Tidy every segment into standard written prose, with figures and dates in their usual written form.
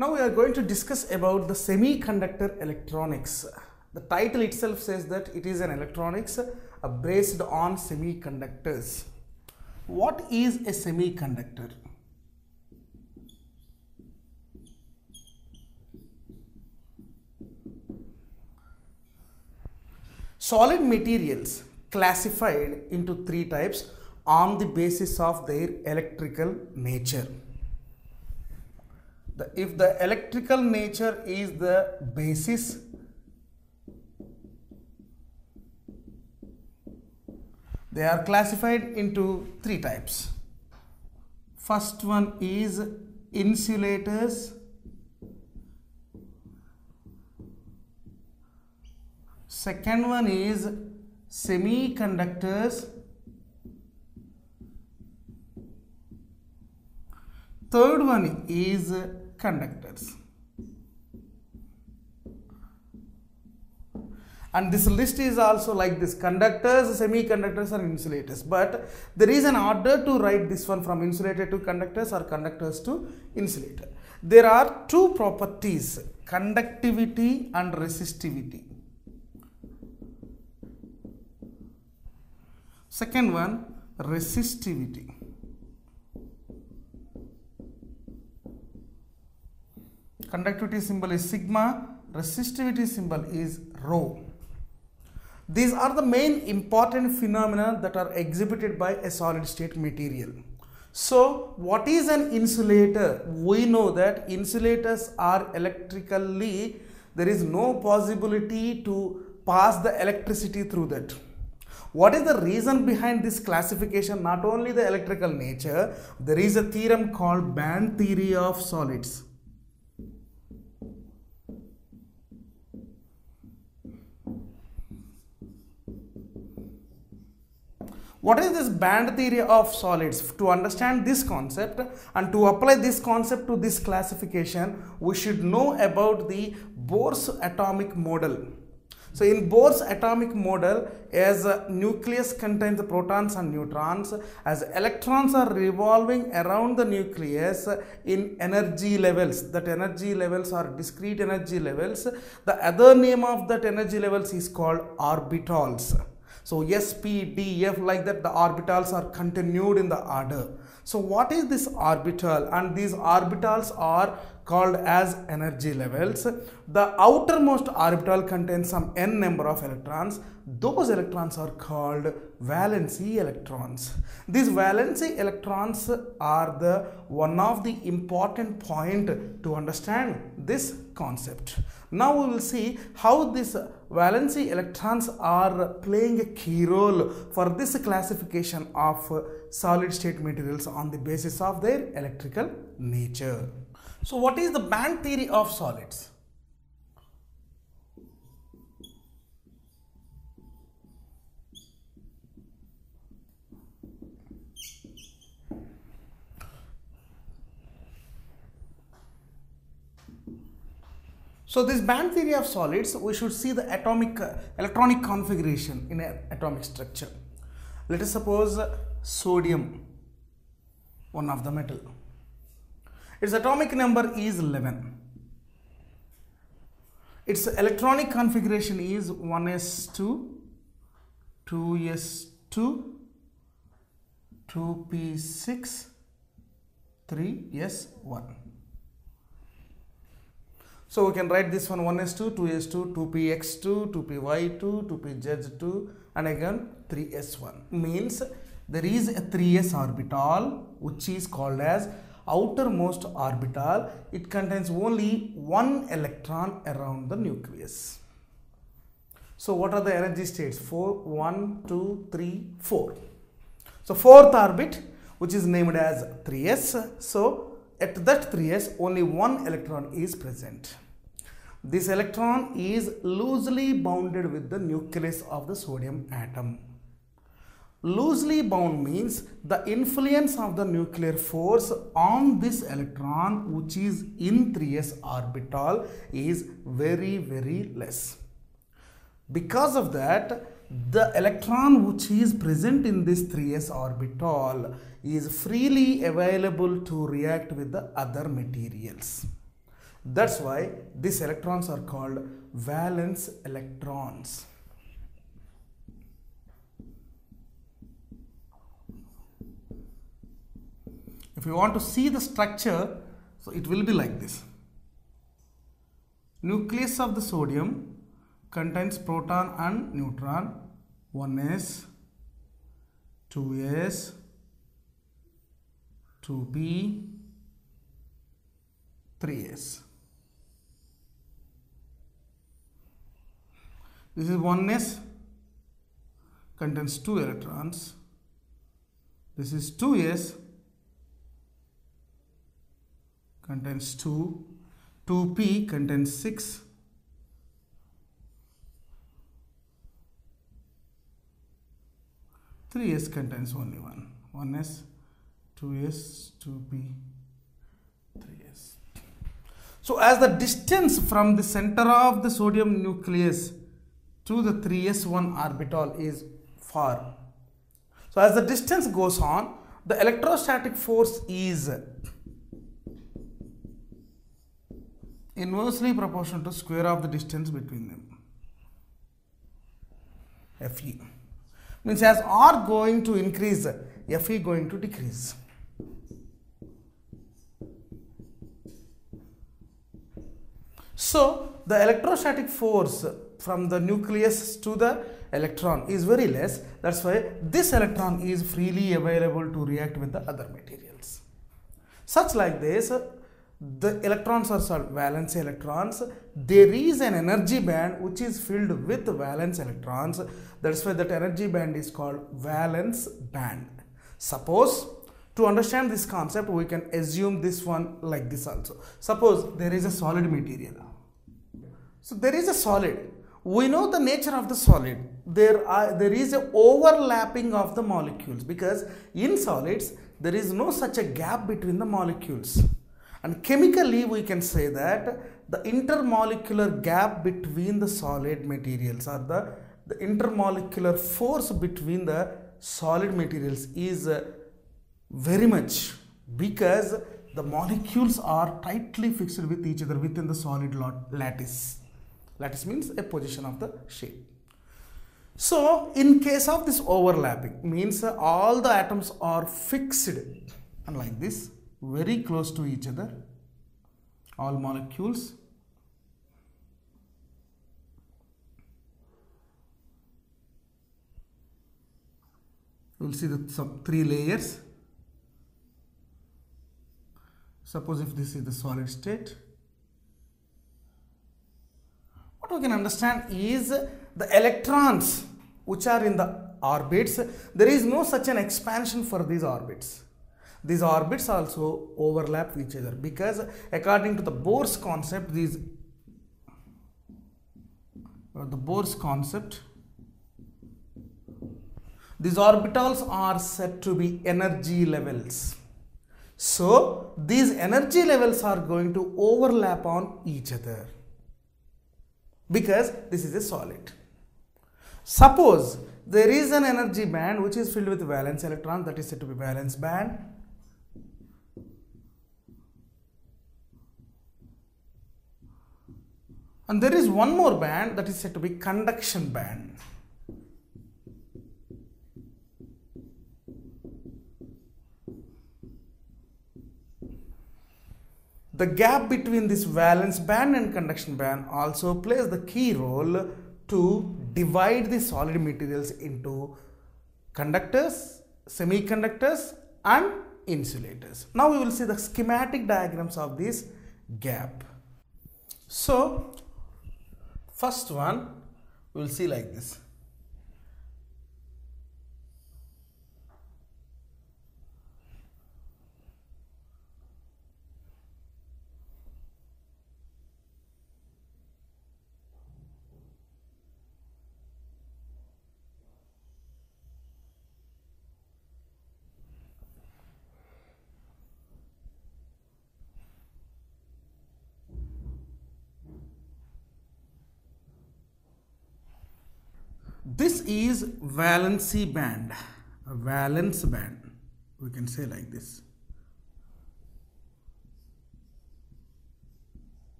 Now we are going to discuss about the semiconductor electronics. The title itself says that it is an electronics based on semiconductors. What is a semiconductor? Solid materials classified into three types on the basis of their electrical nature. If the electrical nature is the basis, they are classified into three types. First one is insulators, second one is semiconductors, third one is conductors. And this list is also like this: conductors, semiconductors and insulators. But there is an order to write this one from insulator to conductors or conductors to insulator. There are two properties: conductivity and resistivity. Second one, resistivity. Conductivity symbol is sigma, resistivity symbol is rho. These are the main important phenomena that are exhibited by a solid state material. So, what is an insulator? We know that insulators are electrically, there is no possibility to pass the electricity through that. What is the reason behind this classification? Not only the electrical nature, there is a theorem called band theory of solids. What is this band theory of solids? To understand this concept and to apply this concept to this classification, we should know about the Bohr's atomic model. So in Bohr's atomic model, as a nucleus contains the protons and neutrons, as electrons are revolving around the nucleus in energy levels, that energy levels are discrete energy levels. The other name of that energy levels is called orbitals. So S, P, D, F, like that, the orbitals are continued in the order. So what is this orbital? And these orbitals are called as energy levels. The outermost orbital contains some n number of electrons. Those electrons are called valency electrons. These valency electrons are the one of the important point to understand this concept. Now we will see how these valency electrons are playing a key role for this classification of solid state materials on the basis of their electrical nature. So what is the band theory of solids? So this band theory of solids, we should see the atomic electronic configuration in an atomic structure. Let us suppose sodium, one of the metal. Its atomic number is 11. Its electronic configuration is 1s2, 2s2, 2p6, 3s1. So we can write this one 1s2, 2s2, 2px2, 2py2, 2pz2 and again 3s1. Means there is a 3s orbital which is called as outermost orbital. It contains only one electron around the nucleus. So what are the energy states? 4, 1, 2, 3, 4. So fourth orbit, which is named as 3s. So at that 3s, only one electron is present. This electron is loosely bounded with the nucleus of the sodium atom. Loosely bound means the influence of the nuclear force on this electron, which is in 3s orbital, is very, very less. Because of that, the electron which is present in this 3s orbital is freely available to react with the other materials. That's why these electrons are called valence electrons. If you want to see the structure, so it will be like this. Nucleus of the sodium contains proton and neutron, 1s, 2s, 2p, 3s. This is 1s, contains 2 electrons. This is 2s, contains 2. 2p contains 6. 3s contains only 1. 1s, 2s, 2p, 3s. So as the distance from the center of the sodium nucleus to the 3s1 orbital is far, so as the distance goes on, the electrostatic force is inversely proportional to square of the distance between them. Fe means as R going to increase, Fe going to decrease. So the electrostatic force from the nucleus to the electron is very less. That's why this electron is freely available to react with the other materials. Such like this, the electrons are valence electrons. There is an energy band which is filled with valence electrons. That's why that energy band is called valence band. Suppose, to understand this concept, we can assume this one like this also. Suppose there is a solid material. So there is a solid. We know the nature of the solid. There is an overlapping of the molecules, because in solids there is no such a gap between the molecules. And chemically we can say that the intermolecular gap between the solid materials, or the intermolecular force between the solid materials is very much, because the molecules are tightly fixed with each other within the solid lattice. Lattice means a position of the shape. So in case of this overlapping, means all the atoms are fixed and like this, very close to each other, all molecules. You will see that some 3 layers. Suppose if this is the solid state, what we can understand is the electrons which are in the orbits, there is no such an expansion for these orbits. These orbits also overlap each other, because according to the Bohr's concept, these orbitals are said to be energy levels. So these energy levels are going to overlap on each other, because this is a solid. Suppose there is an energy band which is filled with valence electrons, that is said to be valence band. And there is one more band that is said to be conduction band. The gap between this valence band and conduction band also plays the key role to divide the solid materials into conductors, semiconductors and insulators. Now we will see the schematic diagrams of this gap. So first one we will see like this. This is valency band, a valence band, we can say like this.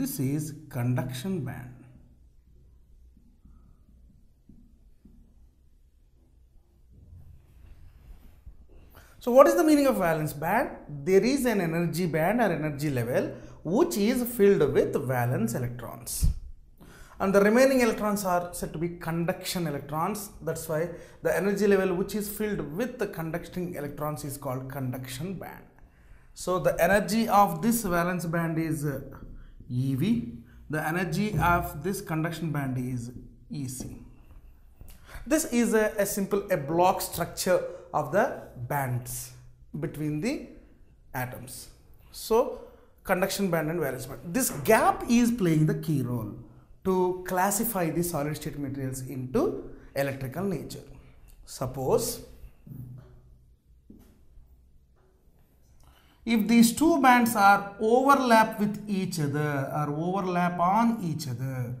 This is conduction band. So what is the meaning of valence band? There is an energy band or energy level which is filled with valence electrons. And the remaining electrons are said to be conduction electrons. That's why the energy level which is filled with the conducting electrons is called conduction band. So the energy of this valence band is EV. The energy of this conduction band is EC. This is a simple block structure of the bands between the atoms. So conduction band and valence band. This gap is playing the key role to classify the solid state materials into electrical nature. Suppose if these two bands are overlap with each other or overlap on each other,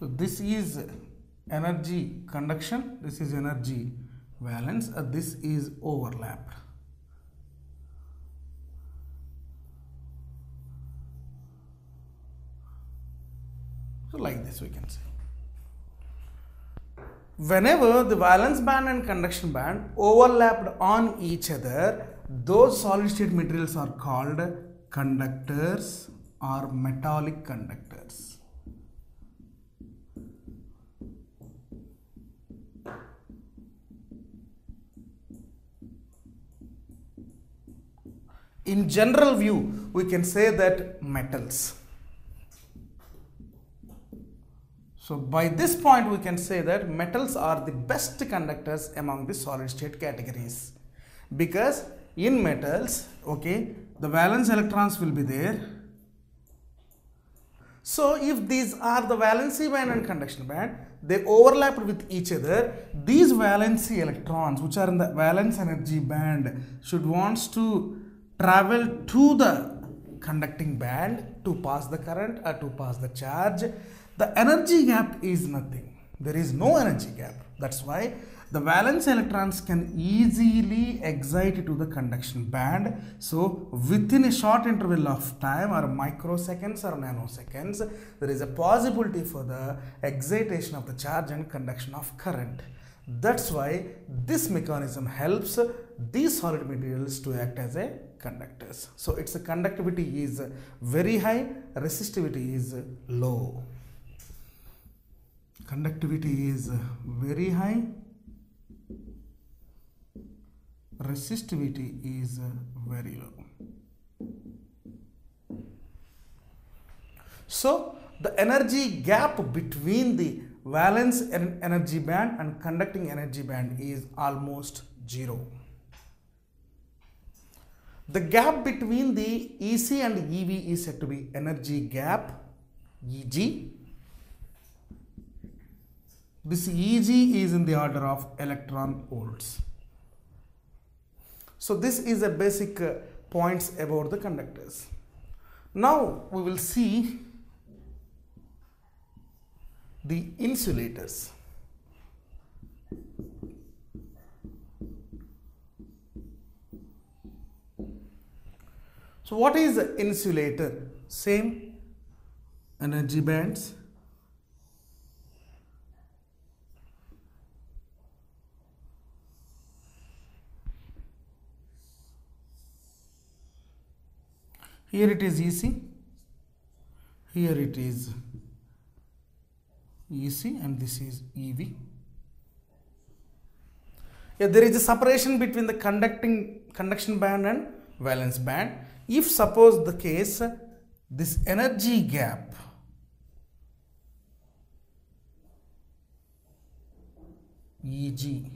so this is energy conduction, this is energy valence, this is overlapped. So like this we can say. Whenever the valence band and conduction band overlapped on each other, those solid state materials are called conductors or metallic conductors. In general view, we can say that metals. So by this point, we can say that metals are the best conductors among the solid state categories. Because in metals, okay, the valence electrons will be there. So if these are the valency band and conduction band, they overlap with each other. These valency electrons, which are in the valence energy band, should wants to travel to the conducting band to pass the current or to pass the charge. The energy gap is nothing. There is no energy gap. That's why the valence electrons can easily excite to the conduction band. So within a short interval of time or microseconds or nanoseconds, there is a possibility for the excitation of the charge and conduction of current. That's why this mechanism helps these solid materials to act as a conductors. So its conductivity is very high, resistivity is low. Conductivity is very high, resistivity is very low. So the energy gap between the valence energy band and conducting energy band is almost zero. The gap between the EC and EV is said to be energy gap, EG. This EG is in the order of electron volts. So this is a basic points about the conductors. Now we will see the insulators. So what is insulator? Same energy bands, here it is EC, here it is EC, and this is EV. Yeah, there is a separation between the conduction band and valence band. If suppose the case, this energy gap EG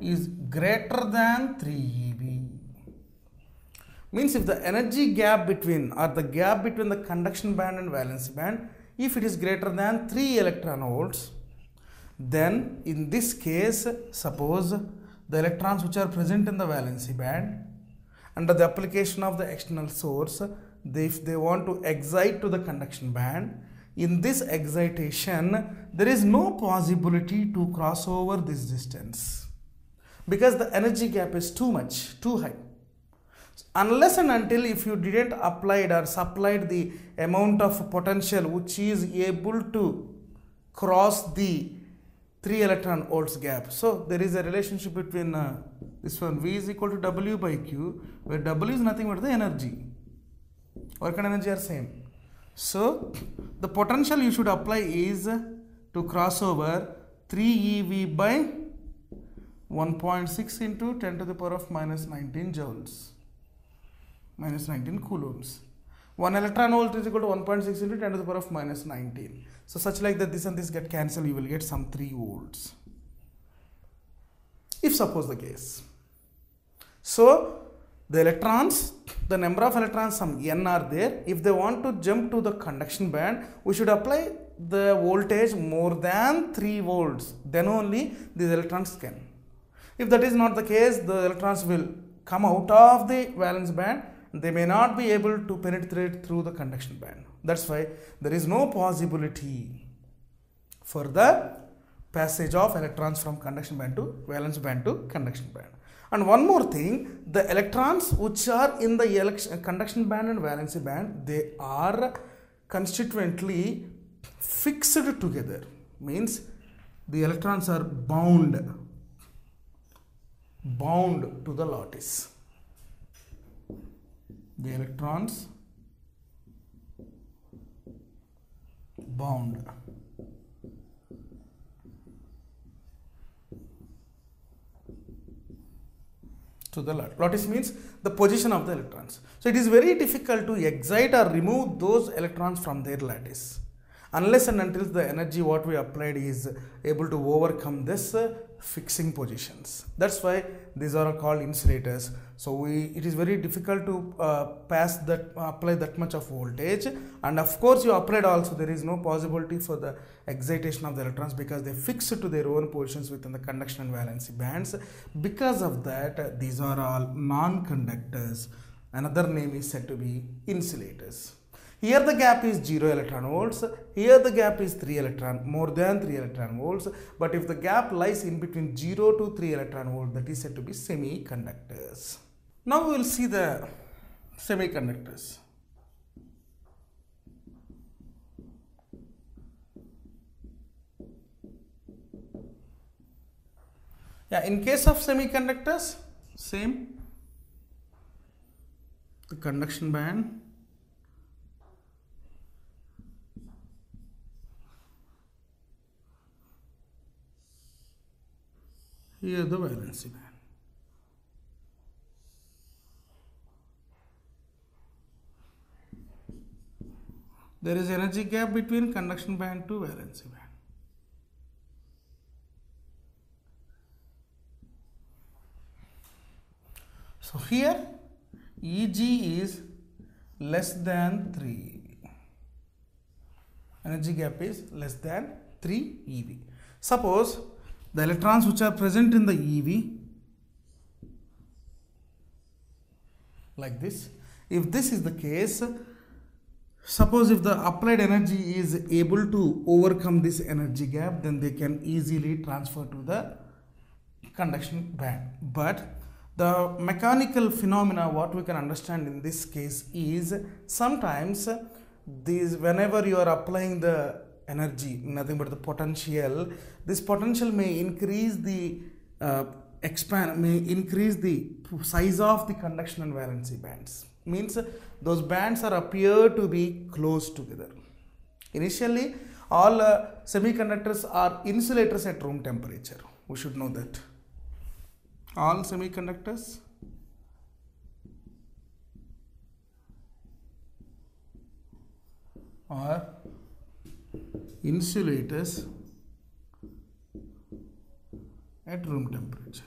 is greater than 3EV. Means if the energy gap between or the gap between the conduction band and valence band, if it is greater than 3 electron volts, then in this case, suppose the electrons which are present in the valency band, under the application of the external source, if they want to excite to the conduction band, in this excitation, there is no possibility to cross over this distance because the energy gap is too much, too high. Unless and until if you didn't applied or supplied the amount of potential which is able to cross the 3 electron volts gap. So there is a relationship between this one, V is equal to W by Q, where W is nothing but the energy. Work and energy are same. So the potential you should apply is to cross over 3 eV by 1.6 into 10 to the power of minus 19 joules. Minus 19 coulombs. 1 electron volt is equal to 1.6 into 10 to the power of minus 19. So such like that this and this get cancelled, you will get some 3 volts. If suppose the case. So the electrons, the number of electrons some n are there. If they want to jump to the conduction band, we should apply the voltage more than 3 volts. Then only these electrons can. If that is not the case, the electrons will come out of the valence band. They may not be able to penetrate through the conduction band. That's why there is no possibility for the passage of electrons from conduction band to valence band to conduction band. And one more thing, the electrons which are in the conduction band and valence band, they are constituently fixed together. Means the electrons are bound to the lattice. The electrons bound to the lattice. Lattice means the position of the electrons. So it is very difficult to excite or remove those electrons from their lattice unless and until the energy what we applied is able to overcome this fixing positions. That's why these are called insulators. So it is very difficult to apply that much of voltage, and of course you applied also there is no possibility for the excitation of the electrons because they fix to their own positions within the conduction and valence bands. Because of that, these are all non-conductors. Another name is said to be insulators. Here the gap is 0 electron volts, here the gap is 3 electron, more than 3 electron volts. But if the gap lies in between 0 to 3 electron volts, that is said to be semiconductors. Now we will see the semiconductors. Yeah, in case of semiconductors, same, the conduction band here, the valence band. There is energy gap between conduction band to valence band. So here Eg is less than 3 eV. Energy gap is less than 3 eV. Suppose the electrons which are present in the EV, like this, if this is the case, suppose if the applied energy is able to overcome this energy gap, then they can easily transfer to the conduction band. But the mechanical phenomena what we can understand in this case is sometimes these, whenever you are applying the energy, nothing but the potential, this potential may increase the size of the conduction and valence bands. Means those bands are appear to be close together. Initially all semiconductors are insulators at room temperature. We should know that all semiconductors are insulators at room temperature.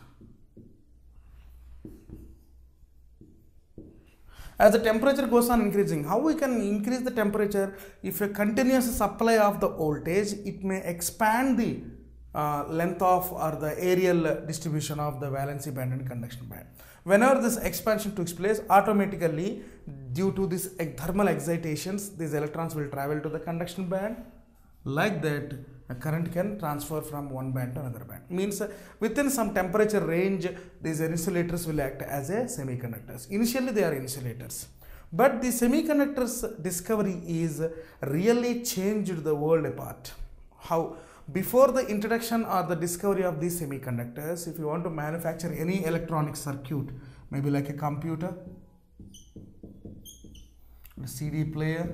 As the temperature goes on increasing, how we can increase the temperature? If a continuous supply of the voltage, it may expand the length of or the aerial distribution of the valence band and conduction band. Whenever this expansion takes place, automatically due to this thermal excitations, these electrons will travel to the conduction band. Like that, a current can transfer from one band to another band. Means within some temperature range, these insulators will act as a semiconductors. Initially they are insulators, but the semiconductors discovery is really changed the world apart. How? Before the introduction or the discovery of these semiconductors, if you want to manufacture any electronic circuit, maybe like a computer, a CD player.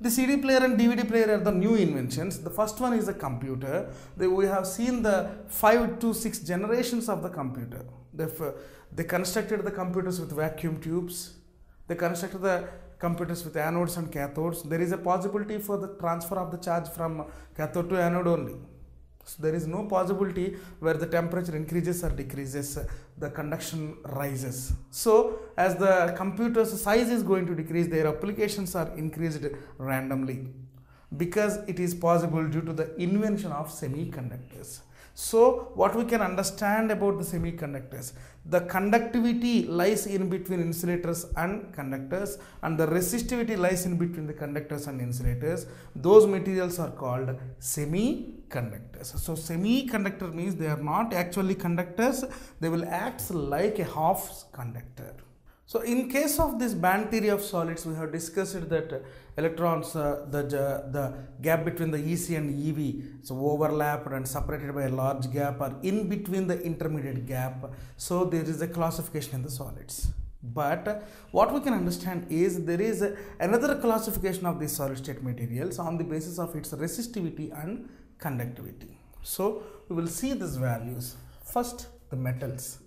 The CD player and DVD player are the new inventions. The first one is a computer. We have seen the 5 to 6 generations of the computer. They constructed the computers with vacuum tubes. They constructed the computers with anodes and cathodes. There is a possibility for the transfer of the charge from cathode to anode only. So there is no possibility where the temperature increases or decreases, the conduction rises. So as the computer's size is going to decrease, their applications are increased randomly because it is possible due to the invention of semiconductors. So what we can understand about the semiconductors, the conductivity lies in between insulators and conductors, and the resistivity lies in between the conductors and insulators. Those materials are called semiconductors. So semiconductor means they are not actually conductors, they will act like a half conductor. So in case of this band theory of solids, we have discussed that electrons, the gap between the EC and EV is overlapped and separated by a large gap or in between the intermediate gap. So there is a classification in the solids. But what we can understand is there is another classification of these solid state materials on the basis of its resistivity and conductivity. So we will see these values. First, the metals.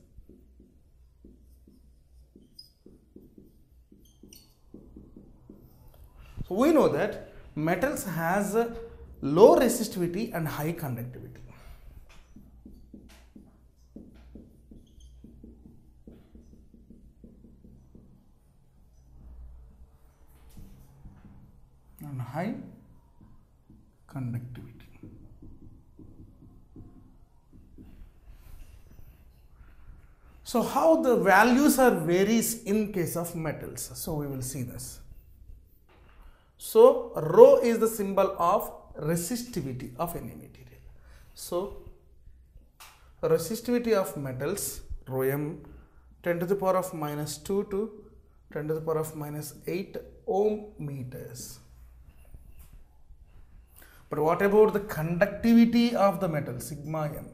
We know that metals has low resistivity and high conductivity. And high conductivity. So how the values are varies in case of metals. So we will see this. So rho is the symbol of resistivity of any material. So resistivity of metals, rho m, 10⁻⁻² to 10⁻⁻8 ohm meters. But what about the conductivity of the metal, sigma m?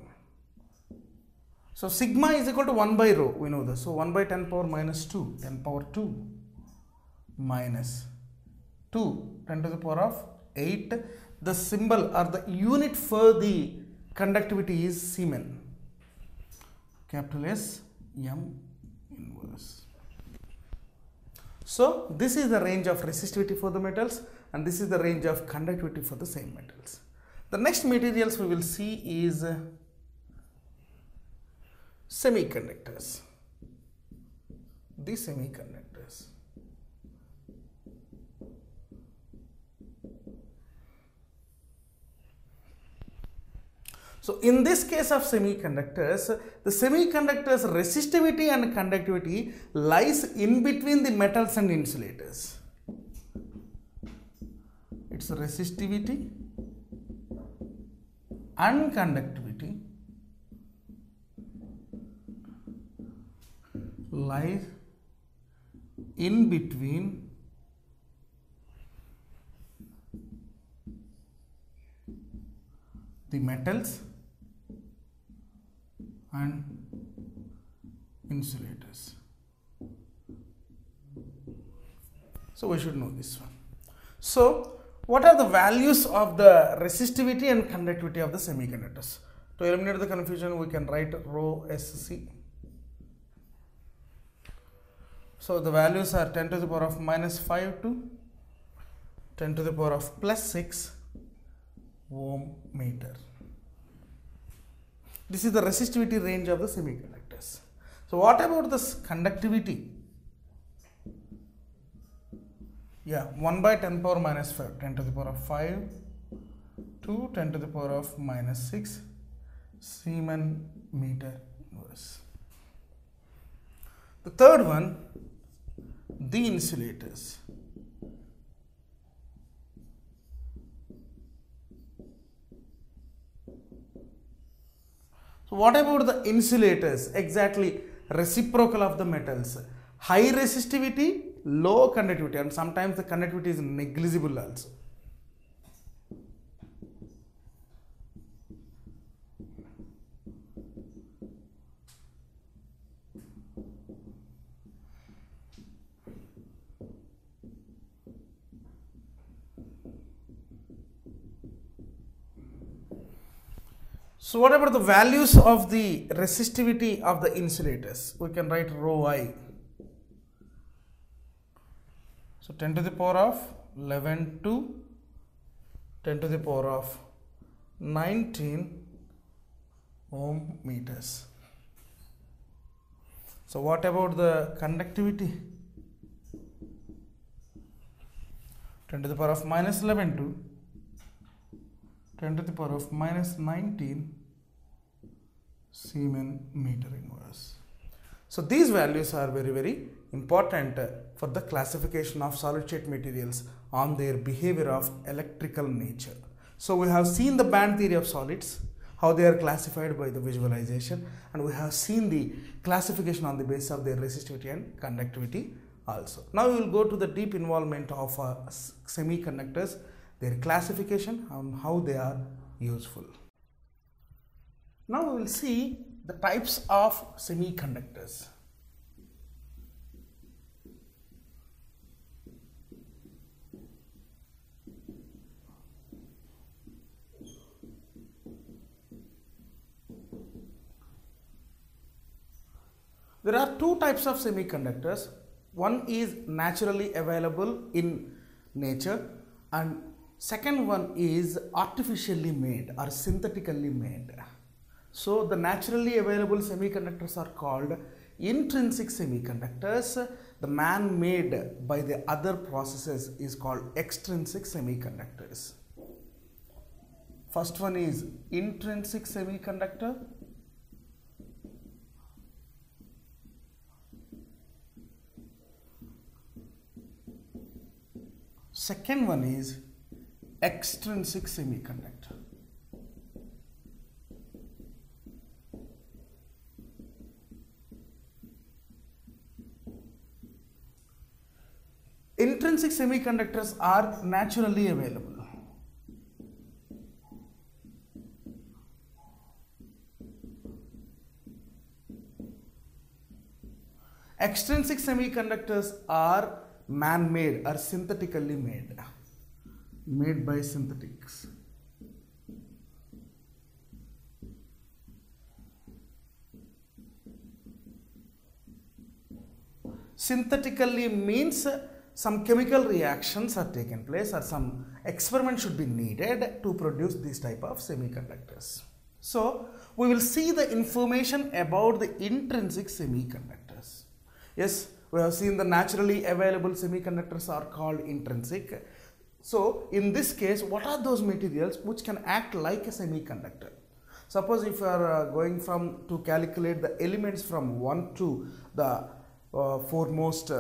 So sigma is equal to 1/ρ, we know this. So 1/10⁻², 10⁻² minus 2, 10⁻8. The symbol or the unit for the conductivity is Siemens, capital S M inverse. So this is the range of resistivity for the metals, and this is the range of conductivity for the same metals. The next materials we will see is semiconductors. The semiconductors. So in this case of semiconductors, the semiconductors resistivity and conductivity lies in between the metals and insulators. Its resistivity and conductivity lies in between the metals and insulators. So we should know this one. So what are the values of the resistivity and conductivity of the semiconductors? To eliminate the confusion, we can write rho SC. So the values are (10⁻⁻5) to (10⁻+6) ohm meter. This is the resistivity range of the semiconductors. So what about this conductivity? Yeah, 1/10⁻⁵, 10⁵ to (10⁻⁻⁶) Siemens meter inverse. The third one, the insulators. So what about the insulators? Exactly reciprocal of the metals. High resistivity, low conductivity, and sometimes the conductivity is negligible also. So what about the values of the resistivity of the insulators? We can write rho I. So 10 to the power of 11 to 10 to the power of 19 ohm meters. So what about the conductivity? 10 to the power of minus 11 to 10 to the power of minus 19 Siemens meter inverse. So these values are very, very important for the classification of solid state materials on their behavior of electrical nature. So we have seen the band theory of solids, how they are classified by the visualization, and we have seen the classification on the basis of their resistivity and conductivity also. Now we will go to the deep involvement of semiconductors, their classification and how they are useful. Now we will see the types of semiconductors. There are two types of semiconductors. One is naturally available in nature, and second one is artificially made or synthetically made. So the naturally available semiconductors are called intrinsic semiconductors. The man-made by the other processes is called extrinsic semiconductors. First one is intrinsic semiconductor. Second one is extrinsic semiconductor. Intrinsic semiconductors are naturally available. Extrinsic semiconductors are man-made or synthetically made by synthetics. Synthetically means some chemical reactions are taken place or some experiment should be needed to produce this type of semiconductors. So we will see the information about the intrinsic semiconductors. Yes, we have seen the naturally available semiconductors are called intrinsic. So in this case, what are those materials which can act like a semiconductor? Suppose if you are going from to calculate the elements from 1 to the foremost,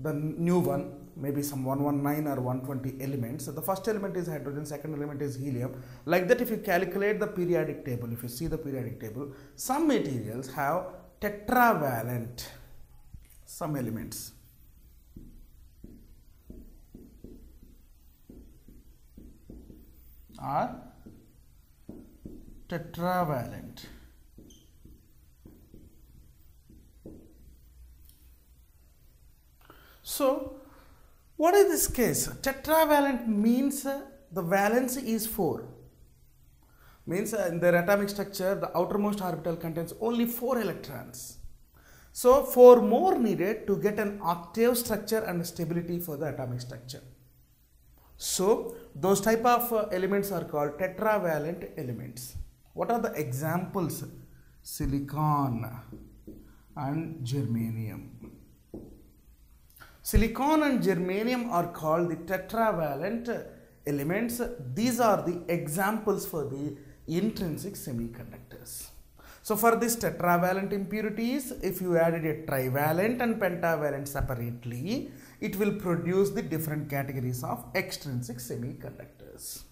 the new one, maybe some 119 or 120 elements. So the first element is hydrogen, second element is helium. Like that, if you calculate the periodic table, if you see the periodic table, some materials have tetravalent some elements. Are tetravalent. So what is this case? Tetravalent means the valence is 4, means in their atomic structure the outermost orbital contains only 4 electrons. So 4 more needed to get an octave structure and stability for the atomic structure. So those type of elements are called tetravalent elements. What are the examples? Silicon and germanium. Silicon and germanium are called the tetravalent elements. These are the examples for the intrinsic semiconductors. So for this tetravalent impurities, if you added a trivalent and pentavalent separately, it will produce the different categories of extrinsic semiconductors.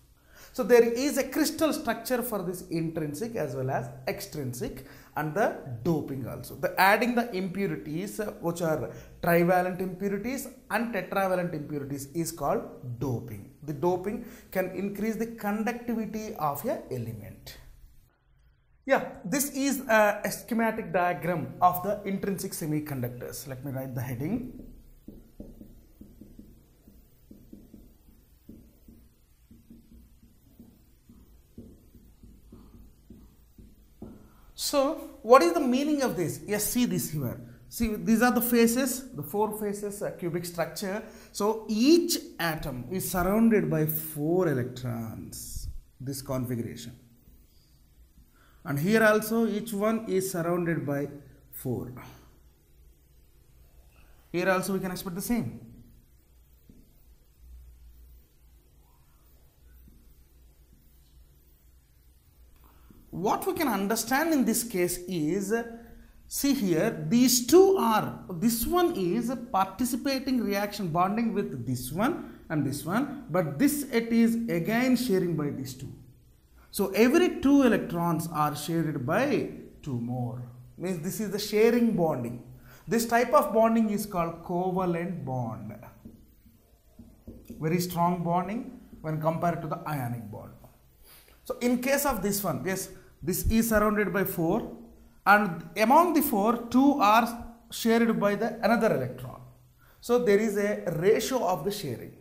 So there is a crystal structure for this intrinsic as well as extrinsic, and the doping also. The adding the impurities which are trivalent impurities and tetravalent impurities is called doping. The doping can increase the conductivity of an element. Yeah, this is a schematic diagram of the intrinsic semiconductors. Let me write the heading. So, what is the meaning of this? Yes, see this here. See, these are the phases, the four phases cubic structure. So, each atom is surrounded by 4 electrons, this configuration. And here also, each one is surrounded by 4. Here also, we can expect the same. What we can understand in this case is, see here, these two are, this one is a participating reaction bonding with this one, but this it is again sharing by these two. So every 2 electrons are shared by 2 more, means this is the sharing bonding. This type of bonding is called covalent bond, very strong bonding when compared to the ionic bond. So in case of this one, yes, this is surrounded by 4, and among the 4, 2 are shared by the another electron. So there is a ratio of the sharing.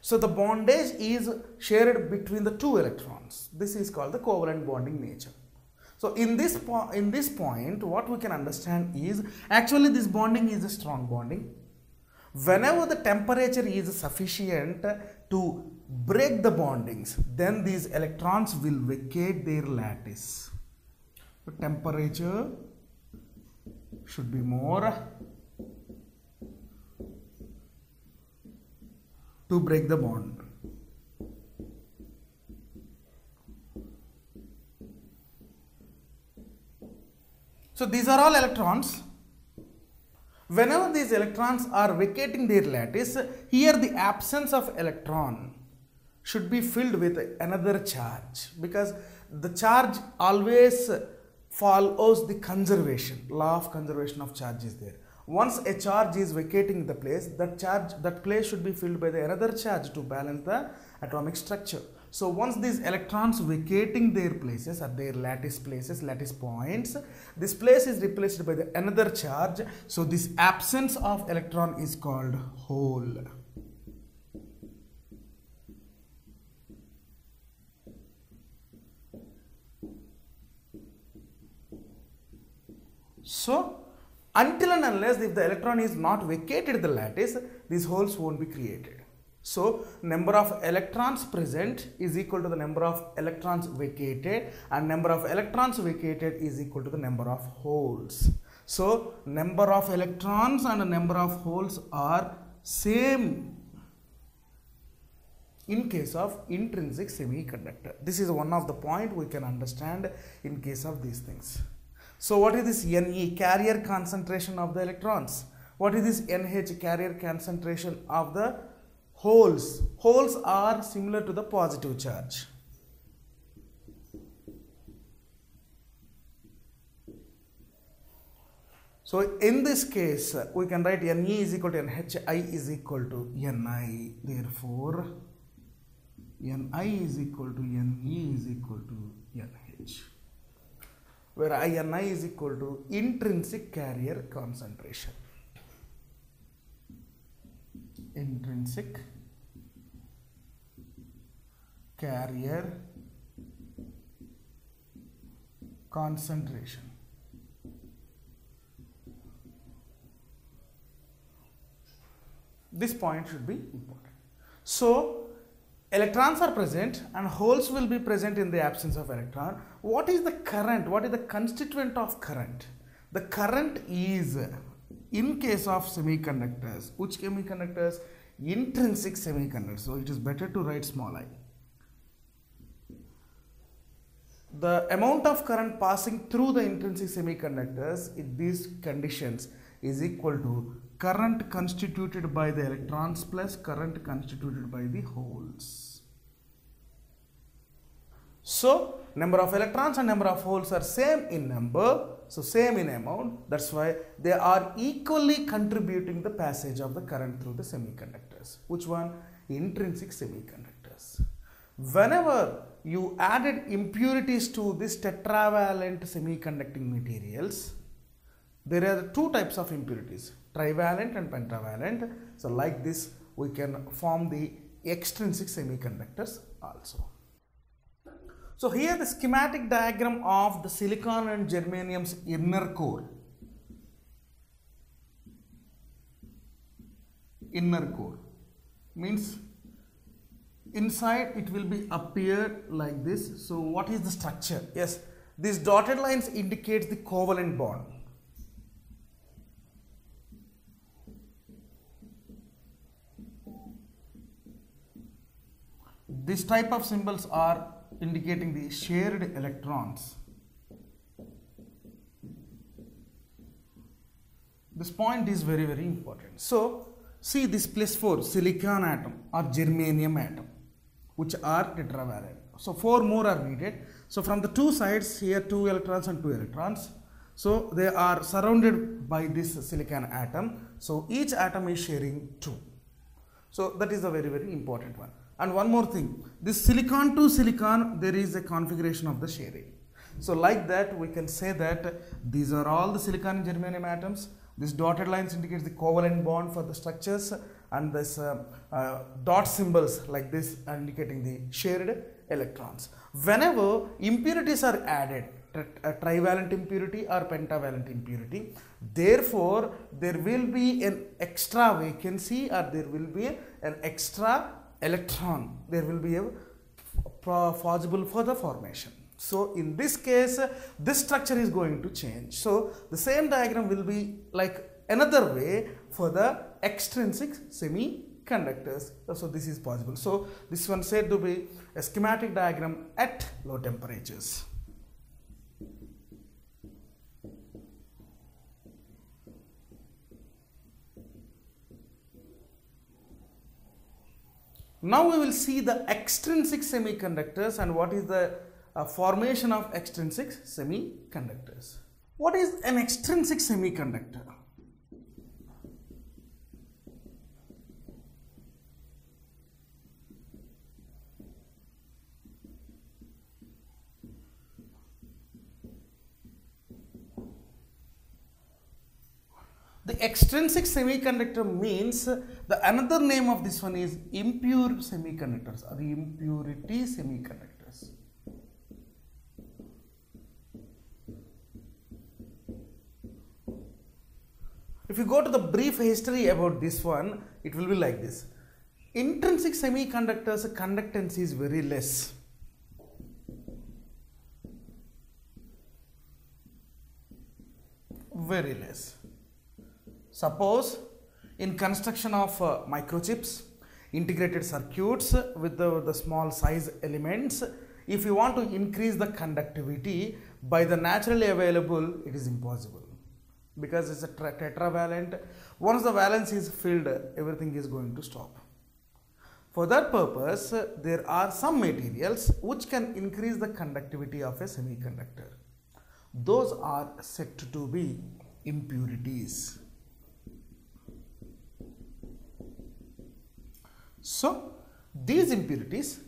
So the bondage is shared between the 2 electrons. This is called the covalent bonding nature. So in this point, what we can understand is actually this bonding is a strong bonding. Whenever the temperature is sufficient to break the bondings, then these electrons will vacate their lattice. The temperature should be more to break the bond. So these are all electrons. Whenever these electrons are vacating their lattice, here the absence of electron should be filled with another charge, because the charge always follows the conservation, law of conservation of charge is there. Once a charge is vacating the place, that place should be filled by the another charge to balance the atomic structure. So once these electrons vacating their places or their lattice places, lattice points, this place is replaced by the another charge. So this absence of electron is called hole. So until and unless if the electron is not vacated the lattice, these holes won't be created. So number of electrons present is equal to the number of electrons vacated, and number of electrons vacated is equal to the number of holes. So number of electrons and number of holes are same in case of intrinsic semiconductor. This is one of the point we can understand in case of these things. So what is this Ne, carrier concentration of the electrons? What is this Nh, carrier concentration of the holes? Holes are similar to the positive charge. So in this case, we can write Ne is equal to Nh, I is equal to Ni. Therefore, Ni is equal to Ne is equal to Nh, where INI is equal to intrinsic carrier concentration. Intrinsic carrier concentration. This point should be important. So electrons are present and holes will be present in the absence of electron. What is the current? What is the constituent of current? The current is, in case of semiconductors, which semiconductors? Intrinsic semiconductors. So it is better to write small I. the amount of current passing through the intrinsic semiconductors in these conditions is equal to current constituted by the electrons plus current constituted by the holes. So number of electrons and number of holes are same in number, so same in amount, that's why they are equally contributing the passage of the current through the semiconductors. Which one? Intrinsic semiconductors. Whenever you added impurities to this tetravalent semiconducting materials, there are two types of impurities, trivalent and pentavalent. So like this we can form the extrinsic semiconductors also. So here the schematic diagram of the silicon and germanium's inner core. Inner core means inside it will be appear like this. So what is the structure? Yes, these dotted lines indicates the covalent bond. This type of symbols are indicating the shared electrons. This point is very, very important. So see this place for silicon atom or germanium atom, which are tetravalent. So four more are needed. So from the two sides here, two electrons and two electrons. So they are surrounded by this silicon atom. So each atom is sharing two. So that is a very, very important one. And one more thing, this silicon to silicon, there is a configuration of the sharing. So like that, we can say that these are all the silicon and germanium atoms. This dotted lines indicates the covalent bond for the structures, and this dot symbols like this are indicating the shared electrons. Whenever impurities are added, trivalent impurity or pentavalent impurity, therefore there will be an extra vacancy or there will be an extra electron, there will be a possible further formation. So in this case, this structure is going to change. So the same diagram will be like another way for the extrinsic semiconductors. So this is possible. So this one said to be a schematic diagram at low temperatures. Now we will see the extrinsic semiconductors and what is the formation of extrinsic semiconductors. What is an extrinsic semiconductor? The extrinsic semiconductor means the another name of this one is impure semiconductors or the impurity semiconductors. If you go to the brief history about this one, it will be like this. Intrinsic semiconductors conductance is very less. Very less. Suppose in construction of microchips, integrated circuits with the small size elements, if you want to increase the conductivity by the naturally available, it is impossible because it's a tetravalent. Once the valence is filled, everything is going to stop. For that purpose, there are some materials which can increase the conductivity of a semiconductor. Those are said to be impurities. So these impurities,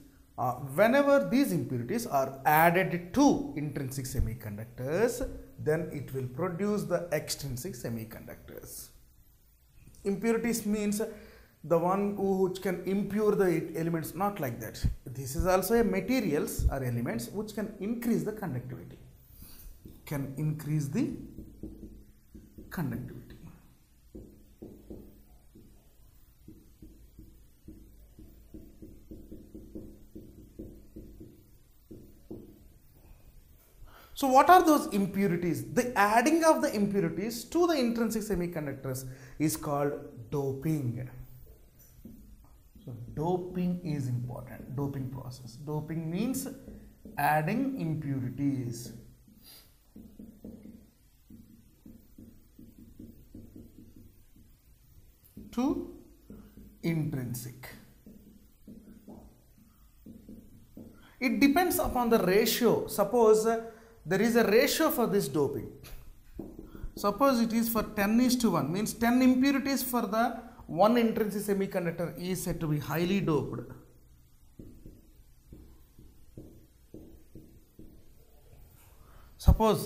whenever these impurities are added to intrinsic semiconductors, then it will produce the extrinsic semiconductors. Impurities means the one which can impure the elements, not like that. This is also a materials or elements which can increase the conductivity. Can increase the conductivity. So what are those impurities? The adding of the impurities to the intrinsic semiconductors is called doping. So doping is important, doping process. Doping means adding impurities. To intrinsic. It depends upon the ratio. Suppose there is a ratio for this doping. Suppose it is for 10:1, means 10 impurities for the one intrinsic semiconductor is said to be highly doped. Suppose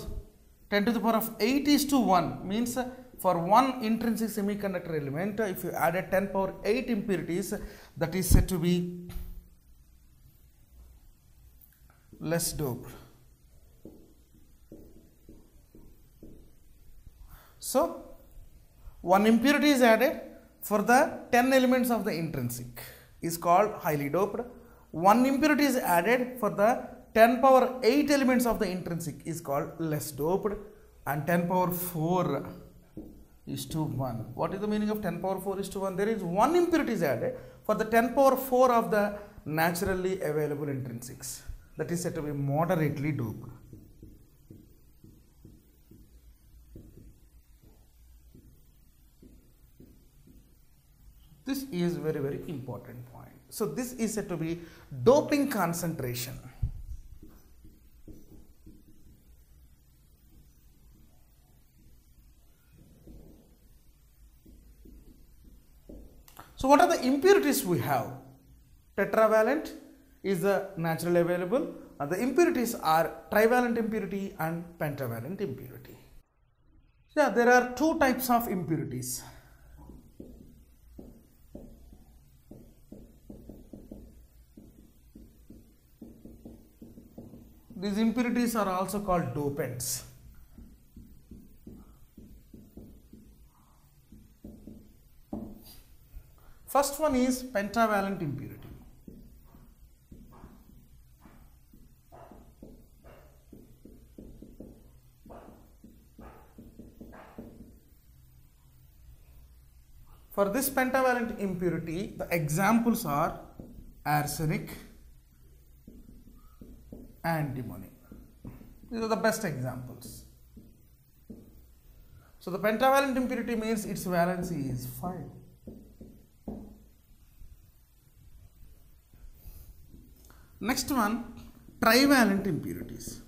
10⁸ is to 1, means for one intrinsic semiconductor element, if you added 10⁸ impurities, that is said to be less doped. So, one impurity is added for the 10 elements of the intrinsic is called highly doped. One impurity is added for the 10⁸ elements of the intrinsic is called less doped, and 10⁴ is to 1. What is the meaning of 10⁴ is to 1? There is one impurity is added for the 10⁴ of the naturally available intrinsics. That is said to be moderately doped. This is very, very important point. So this is said to be doping concentration. So what are the impurities we have? Tetravalent is the naturally available, and the impurities are trivalent impurity and pentavalent impurity. Yeah, there are two types of impurities. These impurities are also called dopants. First one is pentavalent impurity. For this pentavalent impurity, the examples are arsenic and antimony. These are the best examples. So the pentavalent impurity means its valency is 5. Next one, trivalent impurities.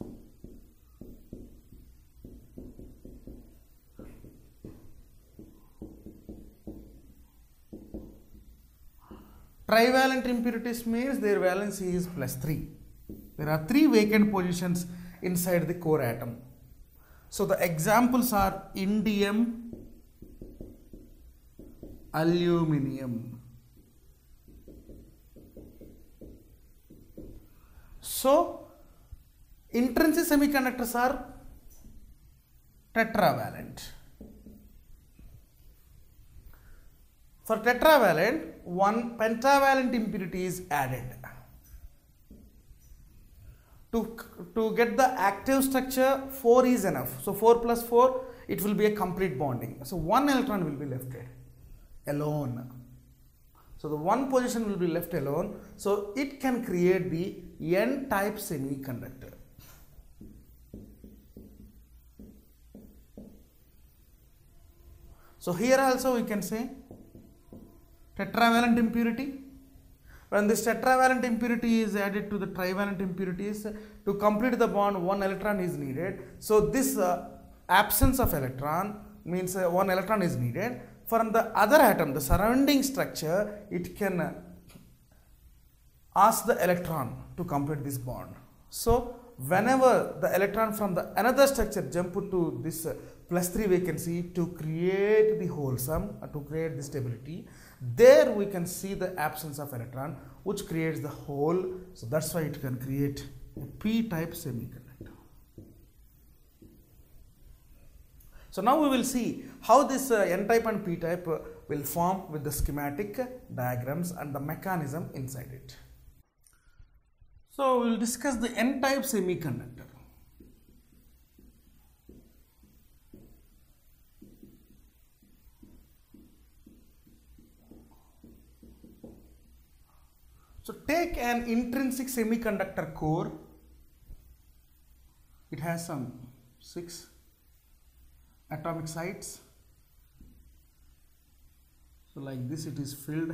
Trivalent impurities means their valency is +3. There are 3 vacant positions inside the core atom. So the examples are indium, aluminium. So, intrinsic semiconductors are tetravalent. For tetravalent, one pentavalent impurity is added. To get the active structure, 4 is enough. So, 4+4, it will be a complete bonding. So, one electron will be left alone. So, the one position will be left alone. So, it can create the N-type semiconductor. So, here also we can say tetravalent impurity. When this tetravalent impurity is added to the trivalent impurities, to complete the bond, one electron is needed. So, this absence of electron means one electron is needed. From the other atom, the surrounding structure, it can ask the electron to complete this bond. So, whenever the electron from the another structure jump to this +3 vacancy to create the wholesome, to create the stability, there we can see the absence of electron which creates the hole. So, that's why it can create a p-type semiconductor. So now we will see how this n-type and p-type will form with the schematic diagrams and the mechanism inside it. So we will discuss the n-type semiconductor. So take an intrinsic semiconductor core It has some 6 atomic sites. So like this it is filled.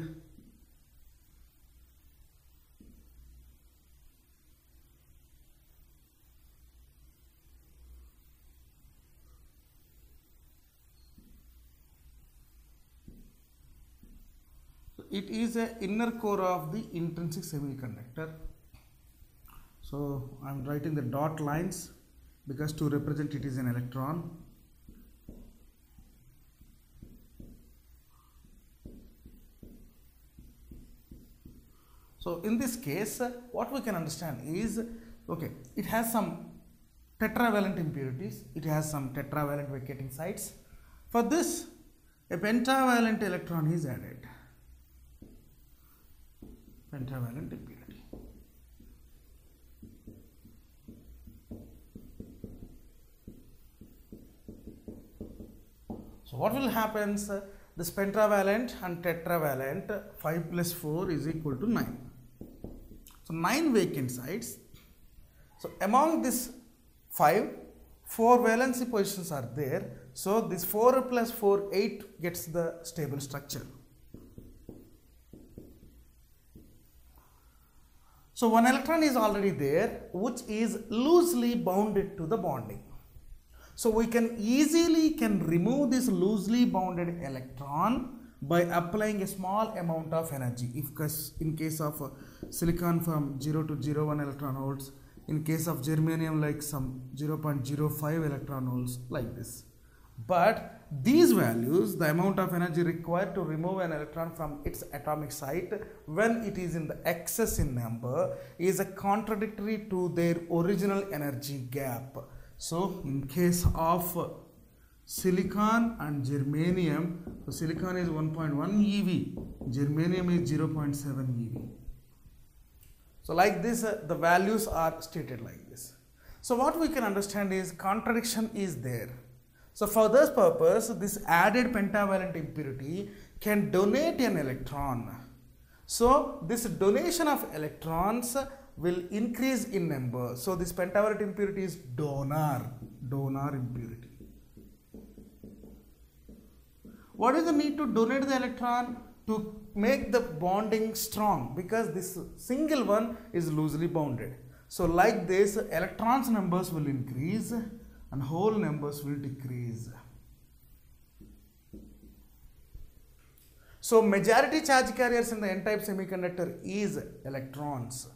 It is an inner core of the intrinsic semiconductor. So I am writing the dot lines because to represent it is an electron. So in this case what we can understand is, okay, it has some tetravalent impurities, it has some tetravalent vacating sites. For this a pentavalent electron is added. Pentavalent impurity. So what will happen? This pentavalent and tetravalent 5 plus 4 is equal to 9. So 9 vacant sites. So among this 5, 4 valency positions are there. So this 4 plus 4, 8 gets the stable structure. So one electron is already there, which is loosely bounded to the bonding. So we can easily remove this loosely bounded electron by applying a small amount of energy. In case of silicon from 0 to 0.01 electron volts, in case of germanium like some 0.05 electron volts, like this. But these values, the amount of energy required to remove an electron from its atomic site when it is in the excess in number, is contradictory to their original energy gap. So in case of silicon and germanium, so silicon is 1.1 eV, germanium is 0.7 eV. So like this the values are stated like this. So what we can understand is contradiction is there. So for this purpose, this added pentavalent impurity can donate an electron. So this donation of electrons will increase in number. So this pentavalent impurity is donor impurity. What is the need to donate the electron? To make the bonding strong, because this single one is loosely bounded. So like this, electrons numbers will increase and whole numbers will decrease. So majority charge carriers in the n-type semiconductor is electrons.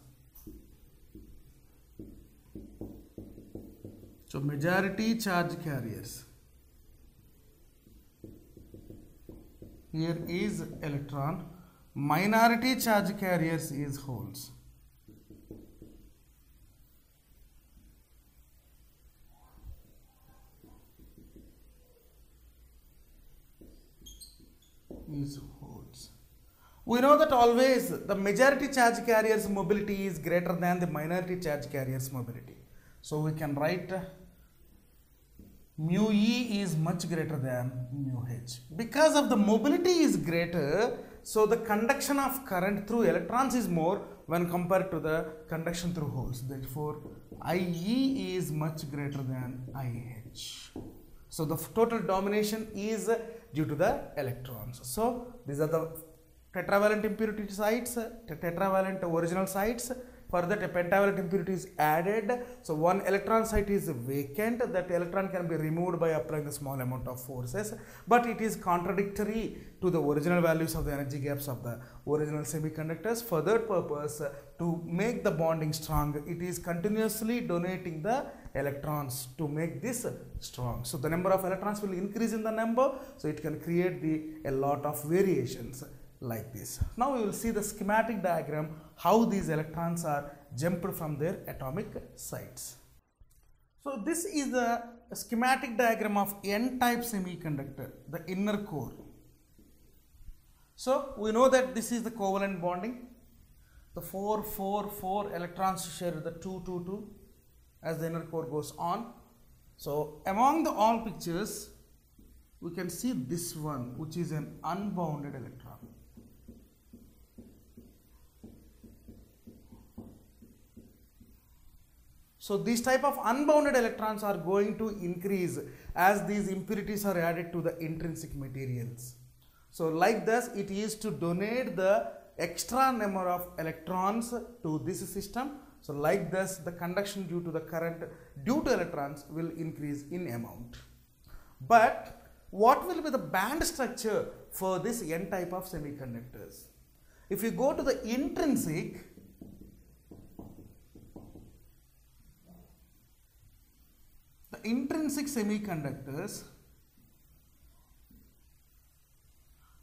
So majority charge carriers here is electron, minority charge carriers is holes. We know that always the majority charge carriers mobility is greater than the minority charge carriers mobility. So we can write mu e is much greater than mu h. Because of the mobility is greater, so the conduction of current through electrons is more when compared to the conduction through holes. Therefore I e is much greater than I h. So the total domination is due to the electrons. So these are the tetravalent impurity sites, tetravalent original sites. For that a pentavalent impurity is added. So one electron site is vacant. That electron can be removed by applying a small amount of forces. But it is contradictory to the original values of the energy gaps of the original semiconductors. For that purpose, to make the bonding strong, it is continuously donating the electrons to make this strong. So the number of electrons will increase in the number. So it can create a lot of variations like this. Now we will see the schematic diagram how these electrons are jumped from their atomic sites. So this is the schematic diagram of n-type semiconductor, the inner core. So we know that this is the covalent bonding. The 4 electrons share the 2 as the inner core goes on. So among the all pictures we can see this one, which is an unbounded electron. So these type of unbounded electrons are going to increase as these impurities are added to the intrinsic materials. So like this, it is to donate the extra number of electrons to this system. So like this, the conduction due to the current due to electrons will increase in amount. But what will be the band structure for this N type of semiconductors? If you go to the intrinsic, semiconductors,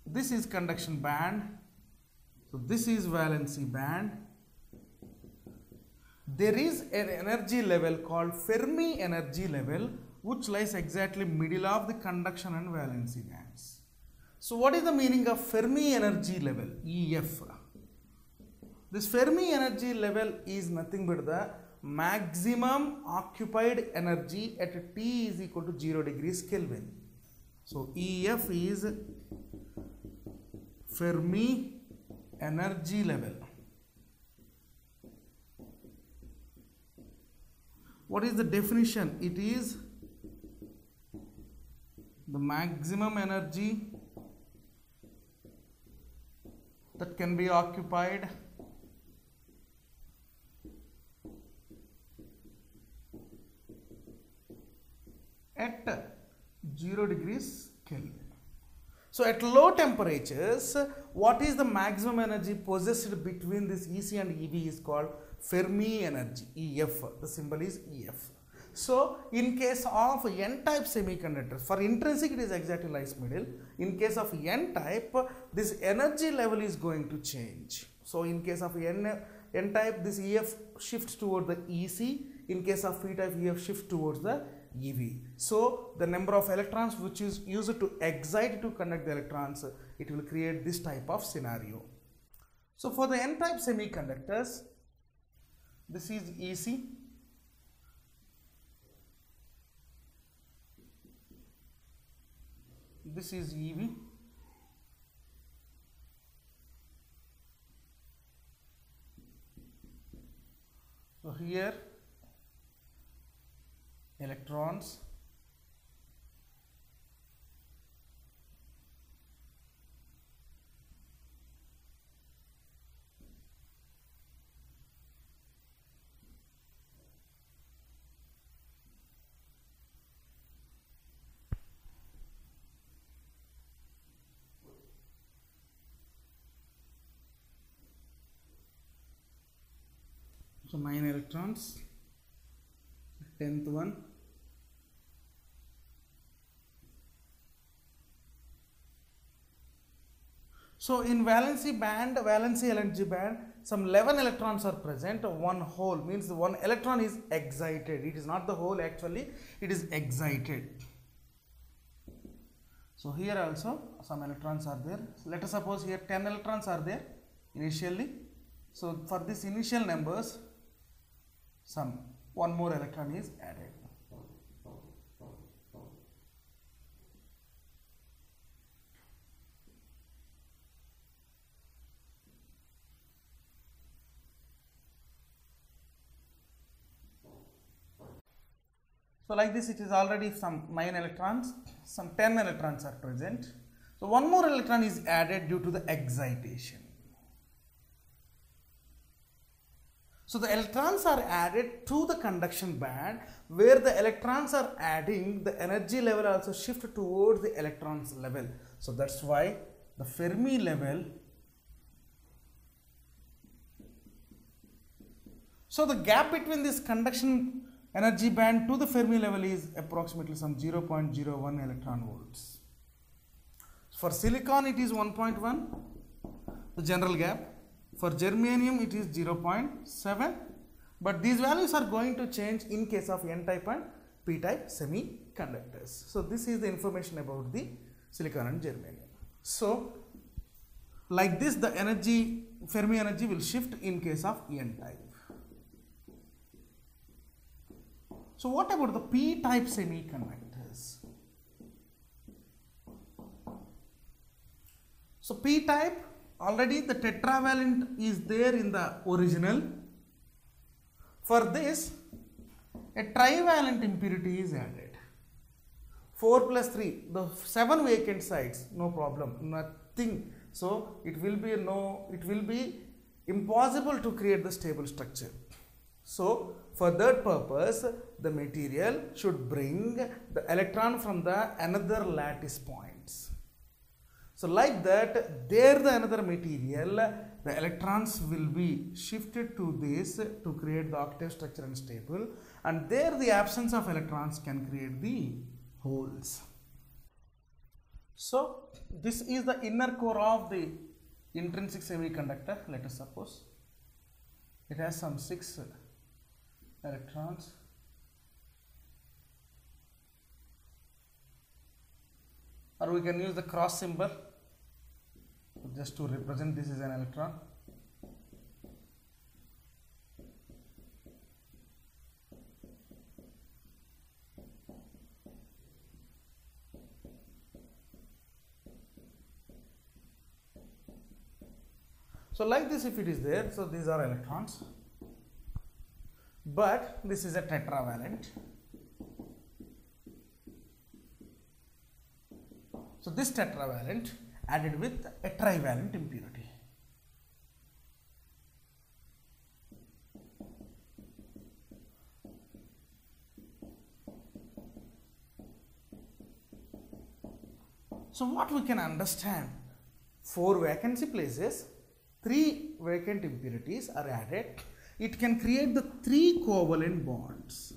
this is conduction band, so this is valency band. There is an energy level called Fermi energy level, which lies exactly middle of the conduction and valency bands. So what is the meaning of Fermi energy level, EF? This Fermi energy level is nothing but the maximum occupied energy at T is equal to 0°K. So EF is Fermi energy level. What is the definition? It is the maximum energy that can be occupied at 0°K. So at low temperatures, what is the maximum energy possessed between this EC and EB is called Fermi energy, EF. The symbol is EF. So in case of N-type semiconductors, for intrinsic it is exactly lies middle. In case of N-type, this energy level is going to change. So in case of N-type, this EF shifts toward the EC. In case of P-type, EF shifts towards the EV. So the number of electrons which is used to excite to conduct the electrons, it will create this type of scenario. So for the N-type semiconductors, this is EC. This is EV. So here electrons, so 9 electrons, 10th one. So in valency energy band, some 11 electrons are present. One hole means one electron is excited. It is not the hole actually, it is excited. So here also some electrons are there. Let us suppose here 10 electrons are there initially. So for this initial numbers, some one more electron is added. So like this, it is already some 9 electrons, some 10 electrons are present. So one more electron is added due to the excitation. So the electrons are added to the conduction band. Where the electrons are adding, the energy level also shifts towards the electrons level. So that's why the Fermi level. So the gap between this conduction energy band to the Fermi level is approximately some 0.01 electron volts. For silicon it is 1.1, the general gap. For germanium it is 0.7, but these values are going to change in case of N-type and P-type semiconductors. So this is the information about the silicon and germanium. So like this, the energy, Fermi energy will shift in case of N-type. So what about the P-type semiconductors? So P-type, already the tetravalent is there in the original. For this, a trivalent impurity is added. 4 plus 3, the 7 vacant sites, no problem, nothing. So it will be impossible to create the stable structure. So for that purpose, the material should bring the electron from the another lattice points. So like that, there the another material, the electrons will be shifted to this to create the octave structure and stable, and there the absence of electrons can create the holes. So this is the inner core of the intrinsic semiconductor. Let us suppose it has some 6 electrons. Or we can use the cross symbol just to represent this is an electron. So like this, if it is there, so these are electrons, but this is a tetravalent. So this tetravalent added with a trivalent impurity. So what we can understand, 4 vacancy places, 3 vacant impurities are added. It can create the 3 covalent bonds.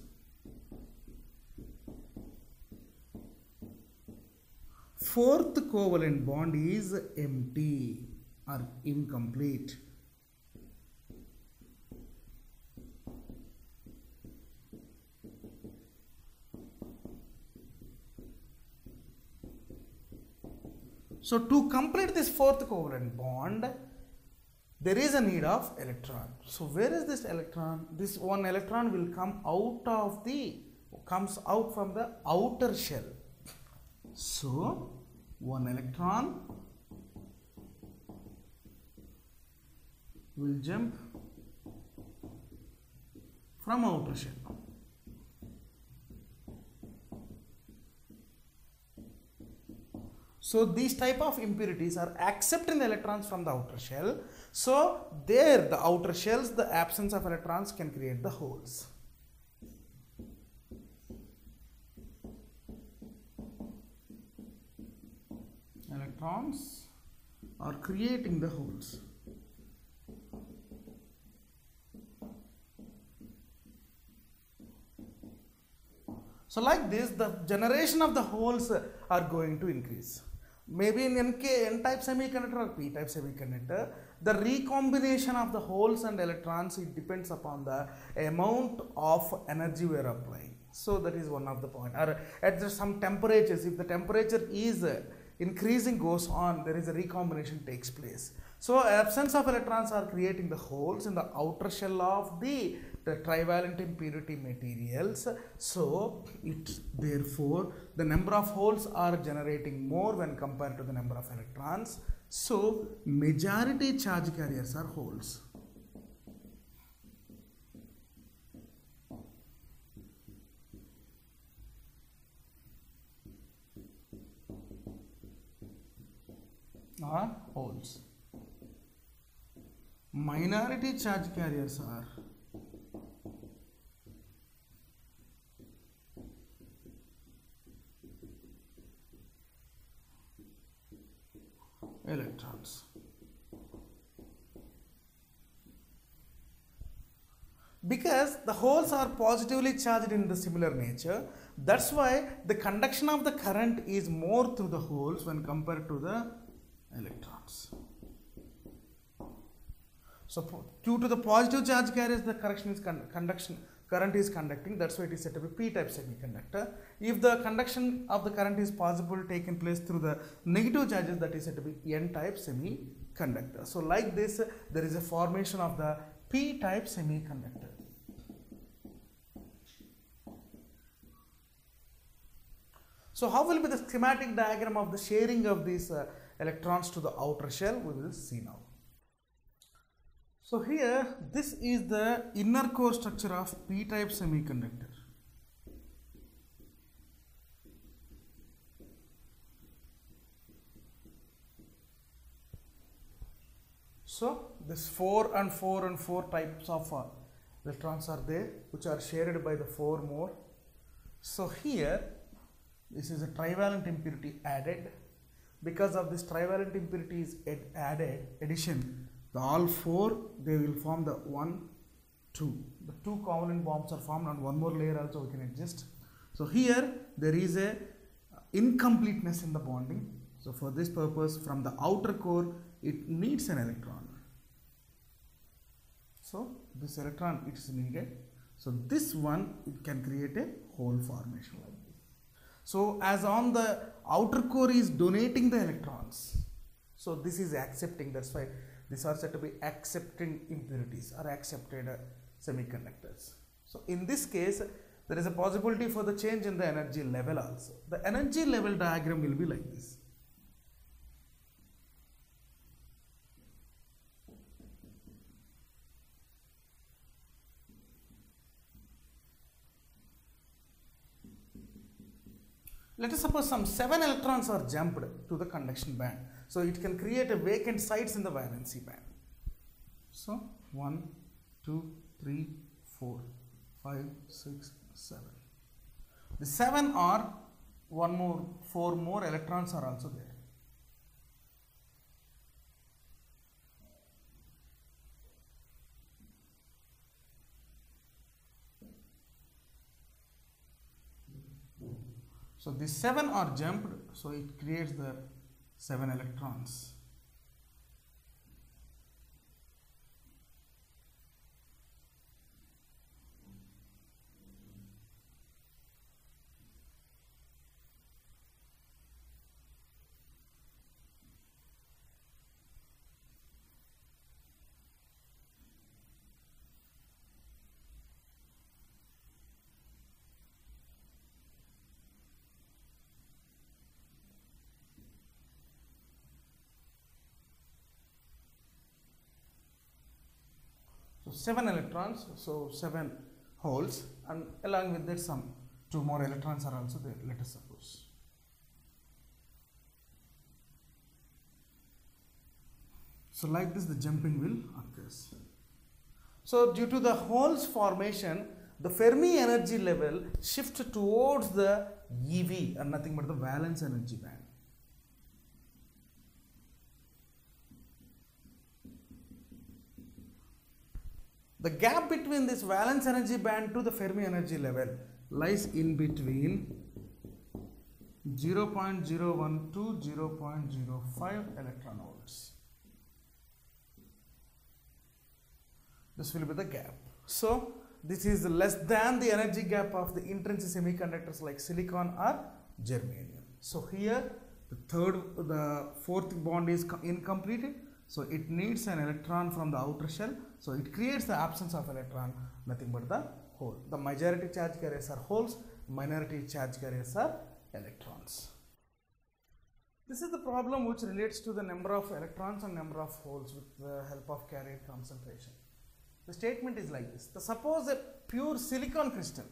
Fourth covalent bond is empty or incomplete. So to complete this fourth covalent bond, there is a need of electron. So where is this electron? This one electron will comes out from the outer shell. So one electron will jump from outer shell. So these type of impurities are accepting the electrons from the outer shell. So there the outer shells, the absence of electrons can create the holes. Electrons are creating the holes. So like this, the generation of the holes are going to increase. Maybe in N-type semiconductor or P-type semiconductor, the recombination of the holes and electrons, it depends upon the amount of energy we are applying. So that is one of the point. Or at some temperatures, if the temperature is increasing goes on, there is a recombination takes place. So absence of electrons are creating the holes in the outer shell of the trivalent impurity materials. So therefore the number of holes are generating more when compared to the number of electrons. So majority charge carriers are holes. Are holes. Minority charge carriers are electrons. Because the holes are positively charged in the similar nature, that's why the conduction of the current is more through the holes when compared to the electrons. So due to the positive charge carriers, the current is conducting. That's why it is set up a p-type semiconductor. If the conduction of the current is possible taking place through the negative charges, that is set up a n-type semiconductor. So like this, there is a formation of the p-type semiconductor. So how will be the schematic diagram of the sharing of these electrons to the outer shell? We will see now. So here, this is the inner core structure of p-type semiconductor. this 4 and 4 and 4 types of electrons are there, which are shared by the 4 more. So here this is a trivalent impurity added. Because of this trivalent impurity is added addition, the all 4 they will form the 1, 2. The 2 covalent bonds are formed, and one more layer also we can adjust. So here there is a incompleteness in the bonding. So for this purpose, from the outer core it needs an electron. So this electron it is needed. So this one it can create a hole formation like this. So as on the outer core is donating the electrons, so this is accepting. That's why these are said to be accepting impurities or accepted semiconductors. So in this case, there is a possibility for the change in the energy level also. The energy level diagram will be like this. Let us suppose some 7 electrons are jumped to the conduction band. So it can create a vacant sites in the valency band. So 1, 2, 3, 4, 5, 6, 7. The 7 are 4 more electrons are also there. So these 7 are jumped, so it creates the 7 electrons. So 7 electrons, so 7 holes, and along with that some 2 more electrons are also there, let us suppose. So like this the jumping will occur. So due to the holes formation, the Fermi energy level shifts towards the EV, and nothing but the valence energy band. The gap between this valence energy band to the Fermi energy level lies in between 0.01 to 0.05 electron volts. This will be the gap. So this is less than the energy gap of the intrinsic semiconductors like silicon or germanium. So here the fourth bond is incomplete. So it needs an electron from the outer shell, so it creates the absence of electron, nothing but the hole. The majority charge carriers are holes, minority charge carriers are electrons. This is the problem which relates to the number of electrons and number of holes with the help of carrier concentration. The statement is like this. Suppose a pure silicon crystal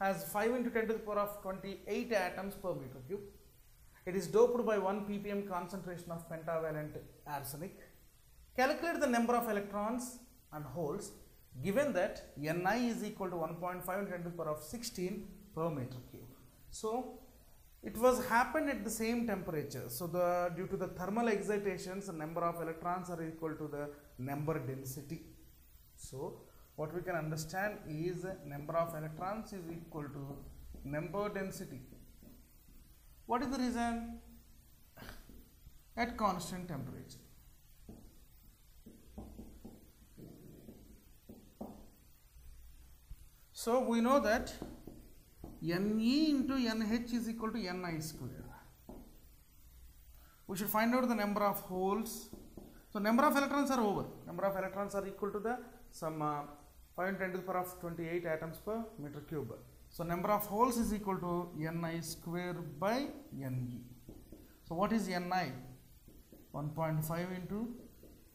has 5×10⁵ atoms per meter cube. It is doped by 1 ppm concentration of pentavalent arsenic. Calculate the number of electrons and holes given that Ni is equal to 1.5×10⁴ per meter cube. So it was happened at the same temperature. So due to the thermal excitations, the number of electrons are equal to the number density. So what we can understand is number of electrons is equal to number density. What is the reason? At constant temperature. So we know that Ne into NH is equal to Ni square. We should find out the number of holes. So number of electrons are over. Number of electrons are equal to the some 5×10⁵ atoms per meter cube. So number of holes is equal to Ni square by Ne. So what is Ni? 1.5×10⁴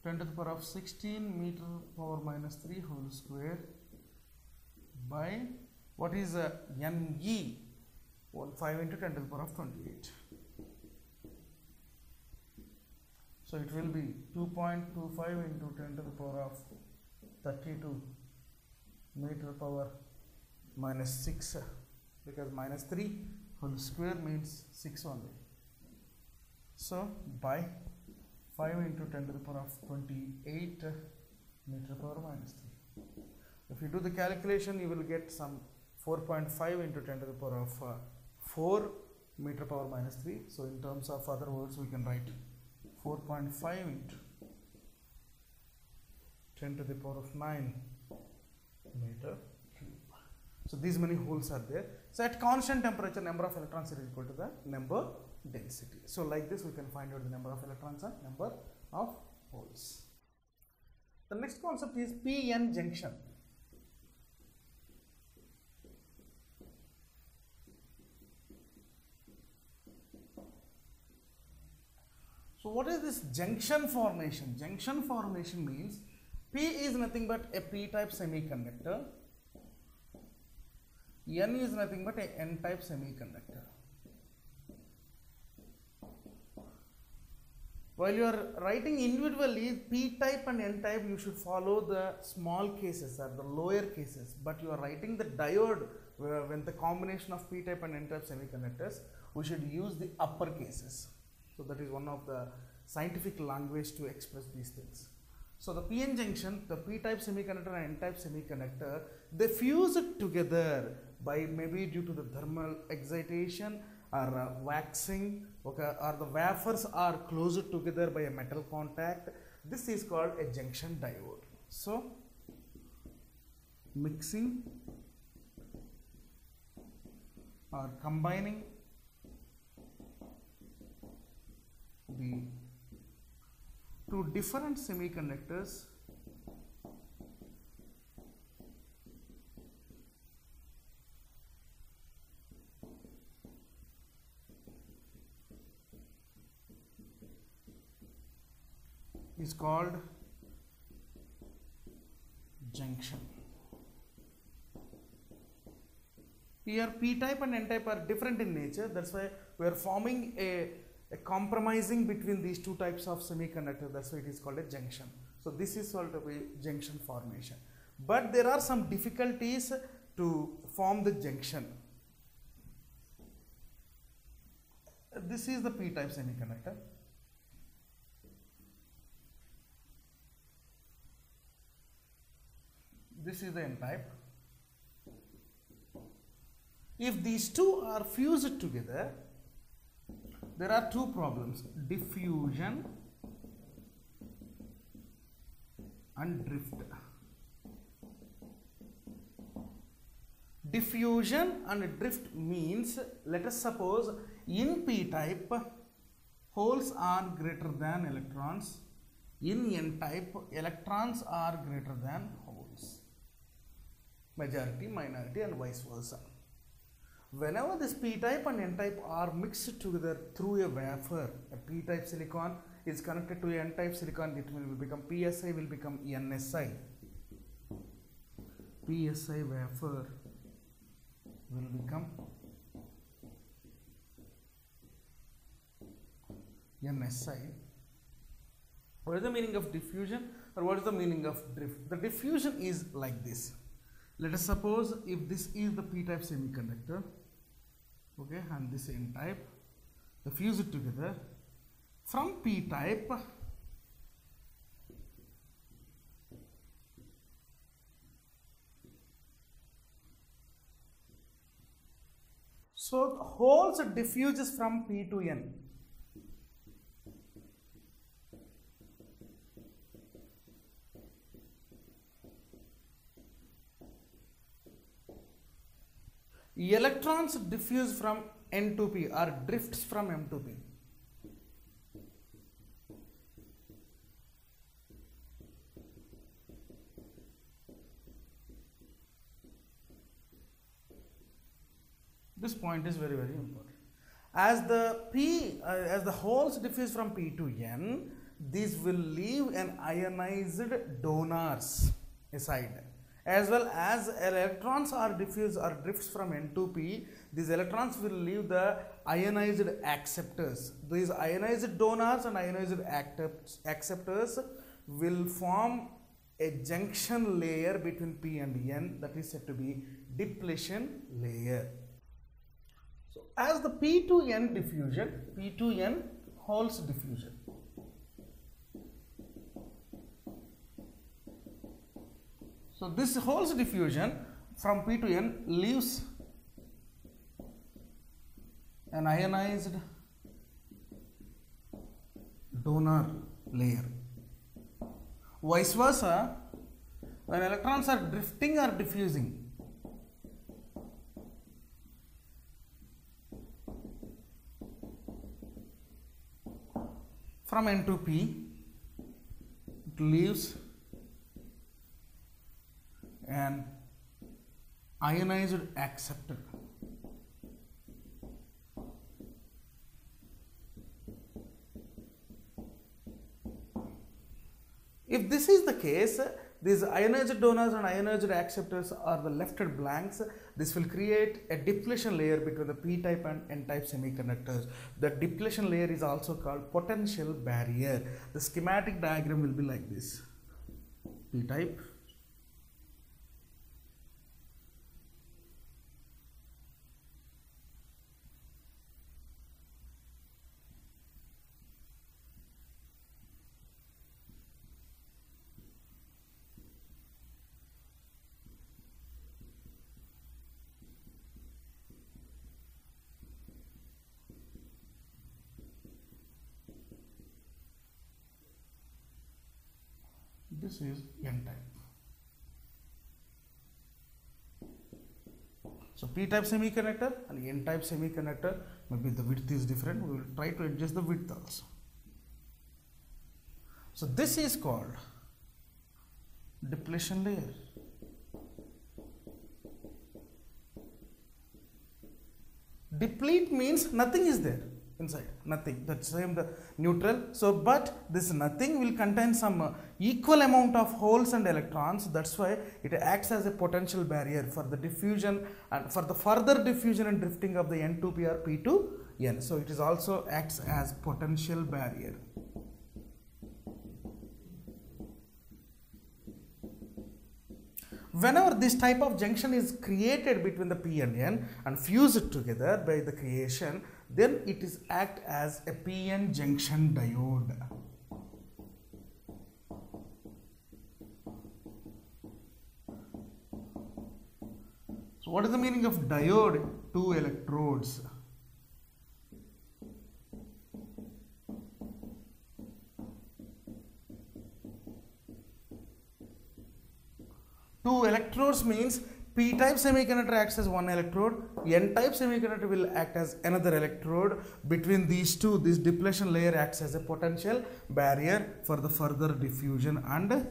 m⁻³ whole square by what is Ne? 5×10⁵. So it will be 2.25 into 10 to the power of 32 meter power minus 6, because minus 3 whole square means 6 only. So by 5 into 10 to the power of 28 meter power minus 3. If you do the calculation, you will get some 4.5 into 10 to the power of 4 meter power minus 3. So in terms of other words, we can write 4.5 into 10 to the power of 9 meter cube. So these many holes are there. So at constant temperature, number of electrons is equal to the number density. So like this, we can find out the number of electrons and number of holes. The next concept is PN junction. So what is this junction formation? Junction formation means P is nothing but a P-type semiconductor, N is nothing but a N-type semiconductor. While you are writing individually P-type and N-type, you should follow the small cases or the lower cases, but you are writing the diode when the combination of P-type and N-type semiconductors, we should use the upper cases. So that is one of the scientific language to express these things. So the PN junction, the P-type semiconductor and N-type semiconductor, they fuse it together by maybe due to the thermal excitation or waxing, okay, or the wafers are closed together by a metal contact. This is called a junction diode. So mixing or combining the two different semiconductors is called junction. Here P-type and N-type are different in nature, that's why we are forming a compromising between these two types of semiconductor, that's why it is called a junction. So this is called a junction formation. But there are some difficulties to form the junction. This is the P-type semiconductor. This is the N-type. If these two are fused together, there are two problems: diffusion and drift. Diffusion and drift means, let us suppose in P-type holes are greater than electrons, in N-type electrons are greater than holes, majority, minority and vice versa. Whenever this P-type and N-type are mixed together through a wafer, a P-type silicon is connected to N-type silicon, it will become PSI, will become NSI. PSI wafer will become NSI. What is the meaning of diffusion or what is the meaning of drift? The diffusion is like this. Let us suppose if this is the P-type semiconductor, okay, and this N-type, they fuse it together. From P-type, so the holes diffuses from P to N. Electrons diffuse from N to P or drifts from M to P. This point is very, very important. As the holes diffuse from P to N, this will leave an ionized donors aside. As well as electrons are diffused or drifts from N to P, these electrons will leave the ionized acceptors. These ionized donors and ionized acceptors will form a junction layer between P and N, that is said to be depletion layer. So as the P2N diffusion, P2N Hall's diffusion. So this Hall's diffusion from P to N leaves an ionized donor layer. Vice versa, when electrons are drifting or diffusing, from N to P, it leaves an ionized acceptor. If this is the case, these ionized donors and ionized acceptors are the left blanks. This will create a depletion layer between the p-type and n-type semiconductors. The depletion layer is also called potential barrier. The schematic diagram will be like this: p-type, this is n-type. So p-type semiconductor and n-type semiconductor, maybe the width is different, we will try to adjust the width also. So this is called depletion layer. Deplete means nothing is there inside, nothing, that's same the neutral. So but this nothing will contain some equal amount of holes and electrons, that's why it acts as a potential barrier for the diffusion and for the further diffusion and drifting of the N to P or P to N. So it is also acts as potential barrier. Whenever this type of junction is created between the P and N and fused together by the creation, then it is act as a PN junction diode. So what is the meaning of diode? Two electrodes. Two electrodes means p-type semiconductor acts as one electrode, n-type semiconductor will act as another electrode. Between these two, this depletion layer acts as a potential barrier for the further diffusion and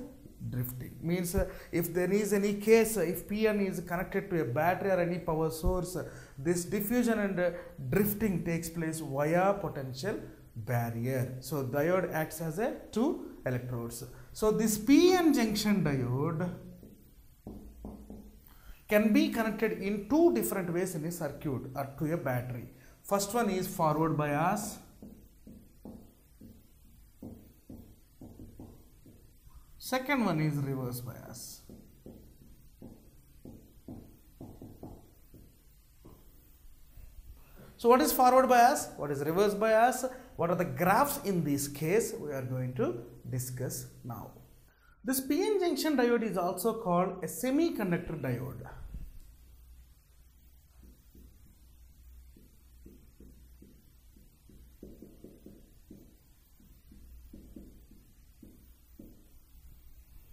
drifting. Means if there is any case, if PN is connected to a battery or any power source, this diffusion and drifting takes place via potential barrier. So diode acts as a two electrodes. So this PN junction diode can be connected in two different ways in a circuit or to a battery. First one is forward bias, second one is reverse bias. So what is forward bias? What is reverse bias? What are the graphs in this case? We are going to discuss now. This PN junction diode is also called a semiconductor diode.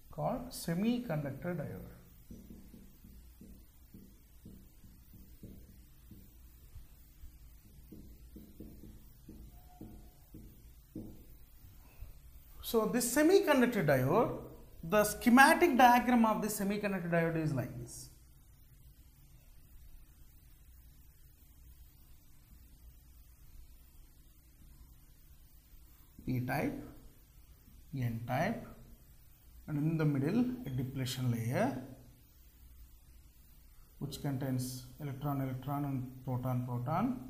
Called semiconductor diode. So this semiconductor diode, the schematic diagram of the semiconductor diode is like this. P-type, N-type, and in the middle a depletion layer which contains electron-electron and proton-proton.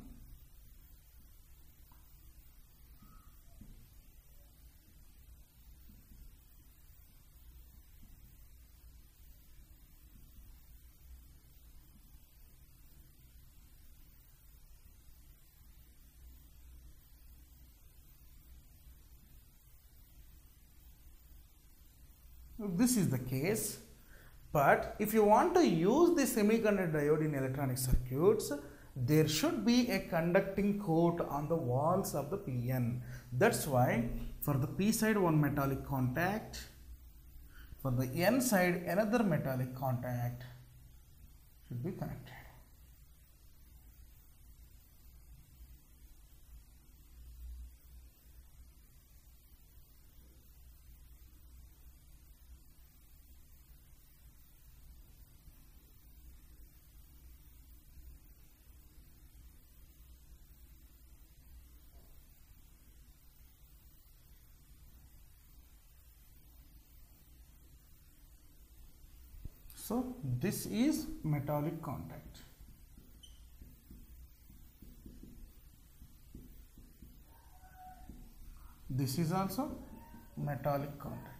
this is the case. But if you want to use the semiconductor diode in electronic circuits, there should be a conducting coat on the walls of the PN. That's why for the P side one metallic contact, for the N side another metallic contact should be connected. So this is metallic contact. This is also metallic contact.